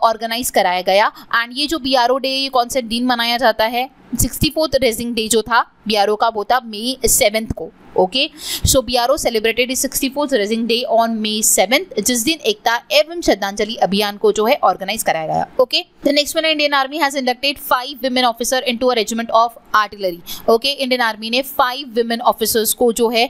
ऑर्गेनाइज कराया गया. एंड ये जो BRO डे, ये कौन से दिन मनाया जाता है? 64th रेजिंग डे जो था BRO का, वो था May 7 को. Okay, so BRO celebrated 64th raising day on May 7, जिस दिन एकता एवं श्रद्धांजलि अभियान को जो है ऑर्गेनाइज कराया गया. Okay, the next one, Indian army has inducted 5 women officer into a regiment of artillery. Okay, Indian army ने 5 विमेन ऑफिसर्स को जो है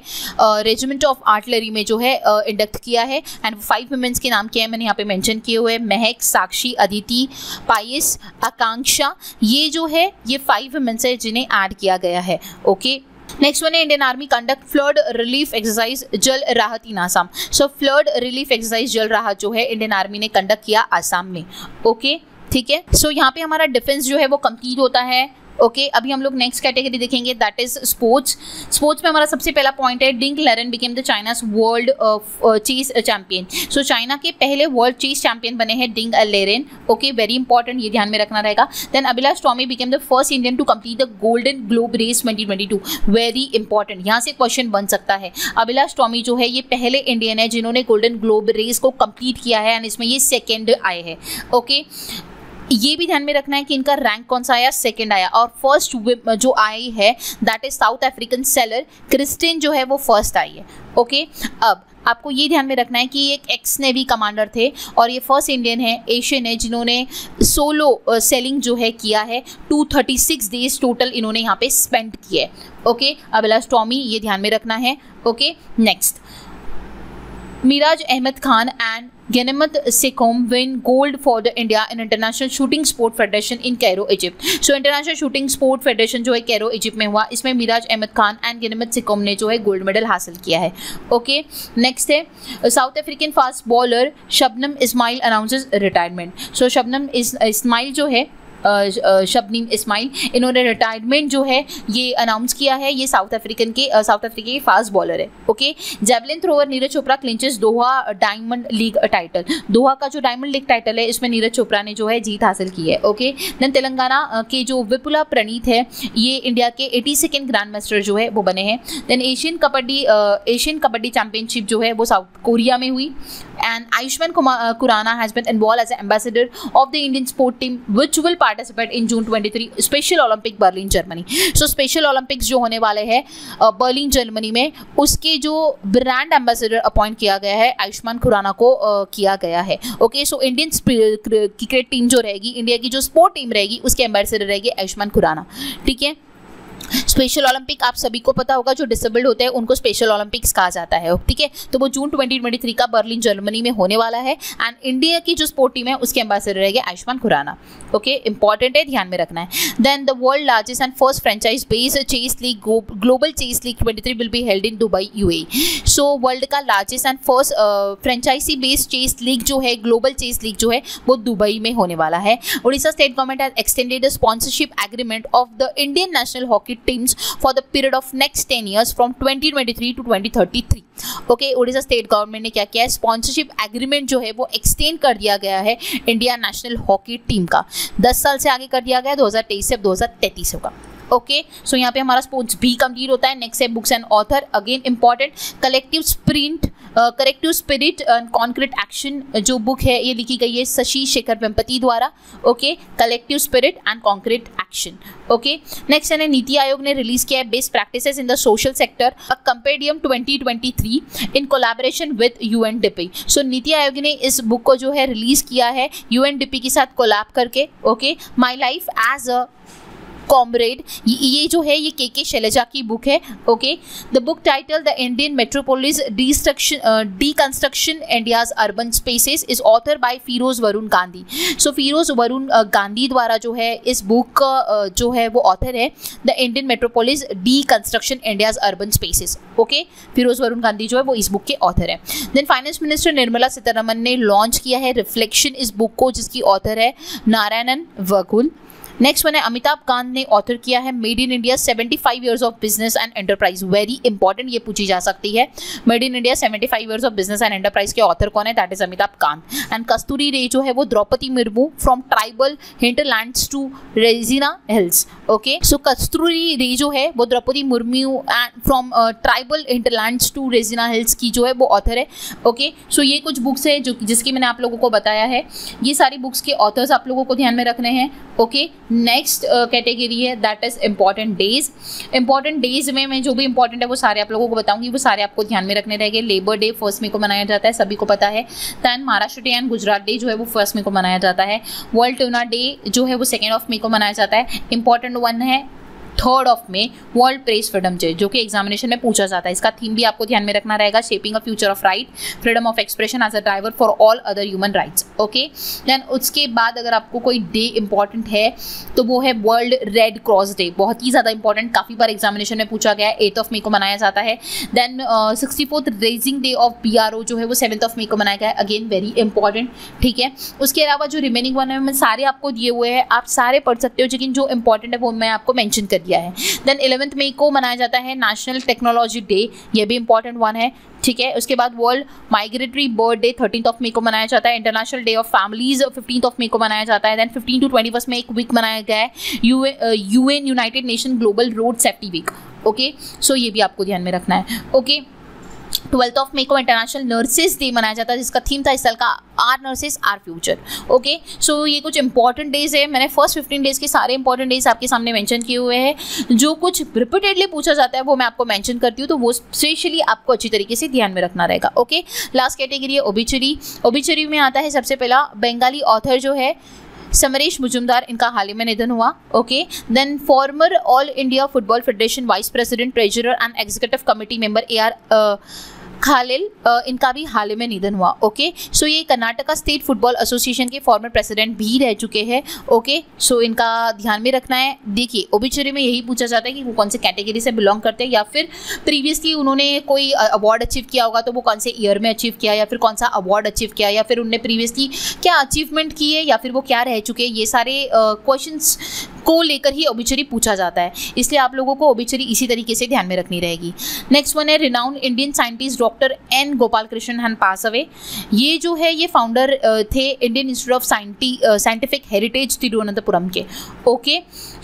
रेजिमेंट ऑफ आर्टिलरी में जो है इंडक्ट किया है. एंड 5 विमेंस के नाम क्या है, मैंने यहाँ पे मैंशन किए हुए, महक, साक्षी, अदिति, पायस, आकांक्षा, ये जो है ये 5 विमेंस है जिन्हें ऐड किया गया है. ओके, नेक्स्ट वन है, Indian army conduct flood relief exercise Jal Rahat in Assam. So flood relief exercise Jal Rahat जो है इंडियन आर्मी ने कंडक्ट किया आसाम में. ओके, ठीक है, सो यहाँ पे हमारा डिफेंस जो है वो कंप्लीट होता है. ओके, अभी हम लोग नेक्स्ट कैटेगरी देखेंगे, दैट इज स्पोर्ट्स. स्पोर्ट्स में हमारा सबसे पहला पॉइंट है, Ding Liren became the China's world chess champion. So China के पहले वर्ल्ड चेस चैंपियन बने हैं Ding Liren. Okay, very important, ये ध्यान में रखना रहेगा. Then Abhilash Tomy became the first Indian to complete the Golden Globe Race 2022. Very important, यहाँ से क्वेश्चन बन सकता है. अबिलास टॉमी जो है ये पहले इंडियन है जिन्होंने गोल्डन ग्लोब रेस को कंप्लीट किया है एंड इसमें ये सेकेंड आए हैं. ओके, ये भी ध्यान में रखना है कि इनका रैंक कौन सा आया, सेकंड आया. और फर्स्ट जो आई है that is South African sailor Kirsten जो है वो फर्स्ट आई है. ओके, अब आपको ये ध्यान में रखना है कि ये एक एक्स नेवी कमांडर थे और ये फर्स्ट इंडियन है, एशियन है, जिन्होंने सोलो सेलिंग जो है किया है. 236 डेज टोटल इन्होंने यहाँ पे स्पेंड किए. ओके, अबिलास टॉमी, ये ध्यान में रखना है. Okay, next, मिराज अहमद खान and Ganemat Sekhon win gold for the India in international shooting sport federation in Cairo Egypt. So international shooting sport federation जो है कैरो इजिप्ट में हुआ, इसमें मिराज अहमद खान एंड गिनेमत सिकोम ने जो है गोल्ड मेडल हासिल किया है. ओके, नेक्स्ट है, South African fast bowler शबनम इस्माइल announces retirement. So शबनम इस्माइल जो है शबनम इस्माइल, इन्होंने रिटायरमेंट जो है ये अनाउंस किया है. ये साउथ अफ्रीके फास्ट बॉलर है. Okay, javelin thrower Neeraj Chopra clinches दोहा डायमंड लीग टाइटल. दोहा का जो डायमंड लीग टाइटल है इसमें नीरज चोपड़ा ने जो है जीत हासिल की है. ओके, देन तेलंगाना के जो विपुला प्रणीत है ये इंडिया के 82nd ग्रैंड मास्टर जो है वो बने हैं. देन एशियन कबड्डी चैंपियनशिप जो है वो साउथ कोरिया में हुई. And Ayushmann Khurrana has been involve as ambassador of the Indian sport team which will participate in June 23 Special Olympic Berlin Germany. So special Olympics जो होने वाले हैं बर्लिन जर्मनी में, उसके जो ब्रांड एम्बेसडर अपॉइंट किया गया है आयुष्मान खुराना को किया गया है. Okay, so Indian cricket team जो रहेगी, इंडिया की जो स्पोर्ट टीम रहेगी, उसके एम्बेसडर रहेगी आयुष्मान खुराना. ठीक है, स्पेशल ओलंपिक आप सभी को पता होगा, जो डिसेबल्ड होते हैं उनको स्पेशल ओलंपिक्स कहा जाता है, ठीक है। तो वो जून 2023 का बर्लिन जर्मनी में होने वाला है एंड इंडिया की जो स्पोर्ट टीम है उसके एम्बेसडर रहेगा आयुष्मान खुराना, ओके, इंपॉर्टेंट है, ध्यान में रखना है। Then the world largest and first franchise based chess league, global chess league 23 will be held in Dubai UAE. So world का largest and first franchise based chess league जो है, global chess league जो है वो Dubai में होने वाला है। Orissa state government has extended the sponsorship agreement of the Indian national hockey teams for the period of next 10 years from 2023 to 2033. Okay, Orissa state government ने क्या किया है, स्पॉन्सरशिप एग्रीमेंट जो है वो एक्सटेंड कर दिया गया है इंडिया नेशनल हॉकी टीम का, 10 साल से आगे कर दिया गया है, 2023 से 2033 होगा। ओके, सो यहाँ पे हमारा स्पोर्ट्स भी कंप्लीट होता है। नेक्स्ट है books and author, again important, corrective spirit and concrete action जो बुक है ये लिखी गई है शशि शेखर वेम्पति द्वारा, okay, collective spirit and concrete action. Okay, next है नीति आयोग ने रिलीज किया है best practices in the social sector compendium 2023 in collaboration with UNDP. So नीति आयोग ने इस बुक को जो है रिलीज किया है यूएनडीपी के साथ कोलैब करके, okay. My life as a comrade, ये जो है ये के शैलजा की बुक है, okay. The book title the Indian metropolis deconstruction India's urban spaces is author by Feroze Varun Gandhi. So Feroze Varun Gandhi द्वारा जो है इस बुक का जो है वो ऑथर है, the Indian metropolis deconstruction India's urban spaces, okay. Feroze Varun Gandhi जो है वो इस बुक के ऑथर है। Then finance minister Nirmala Sitharaman ने लॉन्च किया है रिफ्लेक्शन इस बुक को, जिसकी ऑथर है नारायणन वगुल। नेक्स्ट वन है अमिताभ कान्त ने ऑथर किया है made in India 75 years of business and enterprise, very important, ये पूछी जा सकती है। Made in India 75 years of business and enterprise के ऑथर कौन है, that is अमिताभ कान्त। And Kasturi Ray जो है वो द्रौपदी मुर्मू from tribal hinterlands to Raisina hills, okay. So Kasturi Ray जो है वो द्रौपदी मुर्मू from tribal hinterlands to Raisina hills की जो है वो ऑथर है, ओके। सो ये कुछ बुक्स है जो जिसकी मैंने आप लोगों को बताया है, ये सारी बुक्स के ऑथर्स आप लोगों को ध्यान में रखने हैं, ओके। नेक्स्ट कैटेगरी है that is important days. Important days में मैं जो भी इंपॉर्टेंट है वो सारे आप लोगों को बताऊंगी, वो सारे आपको ध्यान में रखने रहेंगे। लेबर डे 1 मई को मनाया जाता है, सभी को पता है। Then Maharashtra day and Gujarat day जो है वो 1 मई को मनाया जाता है। वर्ल्ड ट्यूना डे जो है वो 2 मई को मनाया जाता है। इंपॉर्टेंट वन है 3 मई वर्ल्ड प्रेस फ्रीडम डे, जो कि एग्जामिनेशन में पूछा जाता है। इसका थीम भी आपको ध्यान में रखना रहेगा, shaping a future of right, freedom of expression as a driver for all other human rights, okay. Then उसके बाद अगर आपको कोई डे इंपॉर्टेंट है तो वो है वर्ल्ड रेड क्रॉस डे, बहुत ही ज़्यादा इंपॉर्टेंट, काफ़ी बार एग्जामिनेशन में पूछा गया है, 8 मई को मनाया जाता है। Then 64th raising day of PRO जो है वो 7 मई को मनाया गया है, अगेन वेरी इंपॉर्टेंट, ठीक है। उसके अलावा जो रिमेनिंग वन है मैं सारे आपको दिए हुए हैं, आप सारे पढ़ सकते हो, लेकिन जो इंपॉर्टेंट है वो मैं आपको मैंशन कर दिया है। देन 11 मई को मनाया जाता है नेशनल टेक्नोलॉजी डे, यह भी इंपॉर्टेंट वन है, ठीक है। उसके बाद वर्ल्ड माइग्रेटरी बर्ड डे 13 मई को मनाया जाता है। इंटरनेशनल डे ऑफ फैमिलीज 15 मई को मनाया जाता है। देन 15 to 21 में एक वीक मनाया गया है UN United Nation global road safety week, okay. So ये भी आपको ध्यान में रखना है, ओके। 12 मई को इंटरनेशनल नर्सेस डे मनाया जाता है, जिसका थीम था इस साल का our nurses our future, okay. So ये कुछ इंपॉर्टेंट डेज है, मैंने फर्स्ट 15 डेज के सारे इंपॉर्टेंट डेज आपके सामने मेंशन किए हुए हैं। जो कुछ रिपीटेडली पूछा जाता है वो मैं आपको मेंशन करती हूँ, तो वो स्पेशली आपको अच्छी तरीके से ध्यान में रखना रहेगा, ओके। लास्ट कैटेगरी है ओबिचुरी। ओबिचुरी में आता है सबसे पहला बंगाली ऑथर जो है समरेश मुजुमदार, इनका हाल ही में निधन हुआ, okay. Then former All India Football Federation vice president, treasurer and executive committee member AR Khaleel, इनका भी हाल ही में निधन हुआ, ओके। सो ये कर्नाटका स्टेट फुटबॉल एसोसिएशन के फॉर्मर प्रेसिडेंट भी रह चुके हैं, ओके। सो इनका ध्यान में रखना है। देखिए ओबिचुरी में यही पूछा जाता है कि वो कौन से कैटेगरी से बिलोंग करते हैं, या फिर प्रीवियसली उन्होंने कोई अवार्ड अचीव किया होगा तो वो कौन से ईयर में अचीव किया, या फिर कौन सा अवार्ड अचीव किया, या फिर उनने प्रीवियसली क्या अचीवमेंट की है, या फिर वो क्या रह चुके हैं, ये सारे क्वेश्चंस को लेकर ही ओबिचुरी पूछा जाता है, इसलिए आप लोगों को ओबिचुरी इसी तरीके से ध्यान में रखनी रहेगी। नेक्स्ट वन है renowned Indian scientist doctor N Gopalakrishnan has pass away. ये जो है ये फाउंडर थे Indian Institute of Scientific heritage Thiruvananthapuram के, ओके।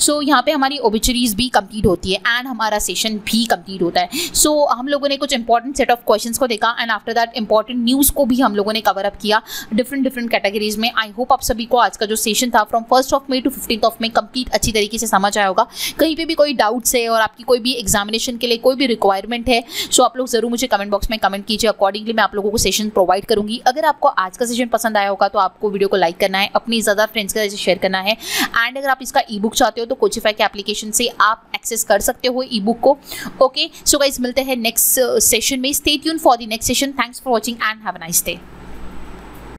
सो यहाँ पे हमारी ओबिचुरीज भी कंप्लीट होती है एंड हमारा सेशन भी कंप्लीट होता है। सो हम लोगों ने कुछ इंपॉर्टेंट सेट ऑफ क्वेश्चंस को देखा and after that important news को भी हम लोगों ने कवर अप किया डिफरेंट डिफरेंट कैटेगरीज में। आई होप आप सभी को आज का जो सेशन था फ्रॉम 1 मई टू 15 मई कंप्लीट अच्छी तरीके से समझ आया होगा। कहीं पे भी कोई डाउट्स है और आपकी कोई भी एग्जामिनेशन के लिए कोई भी रिक्वायरमेंट है, सो आप लोग ज़रूर मुझे कमेंट बॉक्स में कमेंट कीजिए, अकॉर्डिंगली मैं आप लोगों को सेशन प्रोवाइड करूँगी। अगर आपको आज का सेशन पसंद आया होगा तो आपको वीडियो को लाइक करना है, अपनी ज़्यादा फ्रेंड्स के साथ शेयर करना है, एंड अगर आप इसका ई बुक चाहते हो तो कोचिफाई के एप्लीकेशन से आप एक्सेस कर सकते हो ई बुक को। ओके सो गाइस, मिलते हैं नेक्स्ट सेशन में। Stay tune for the next session. Thanks for watching and have a nice day.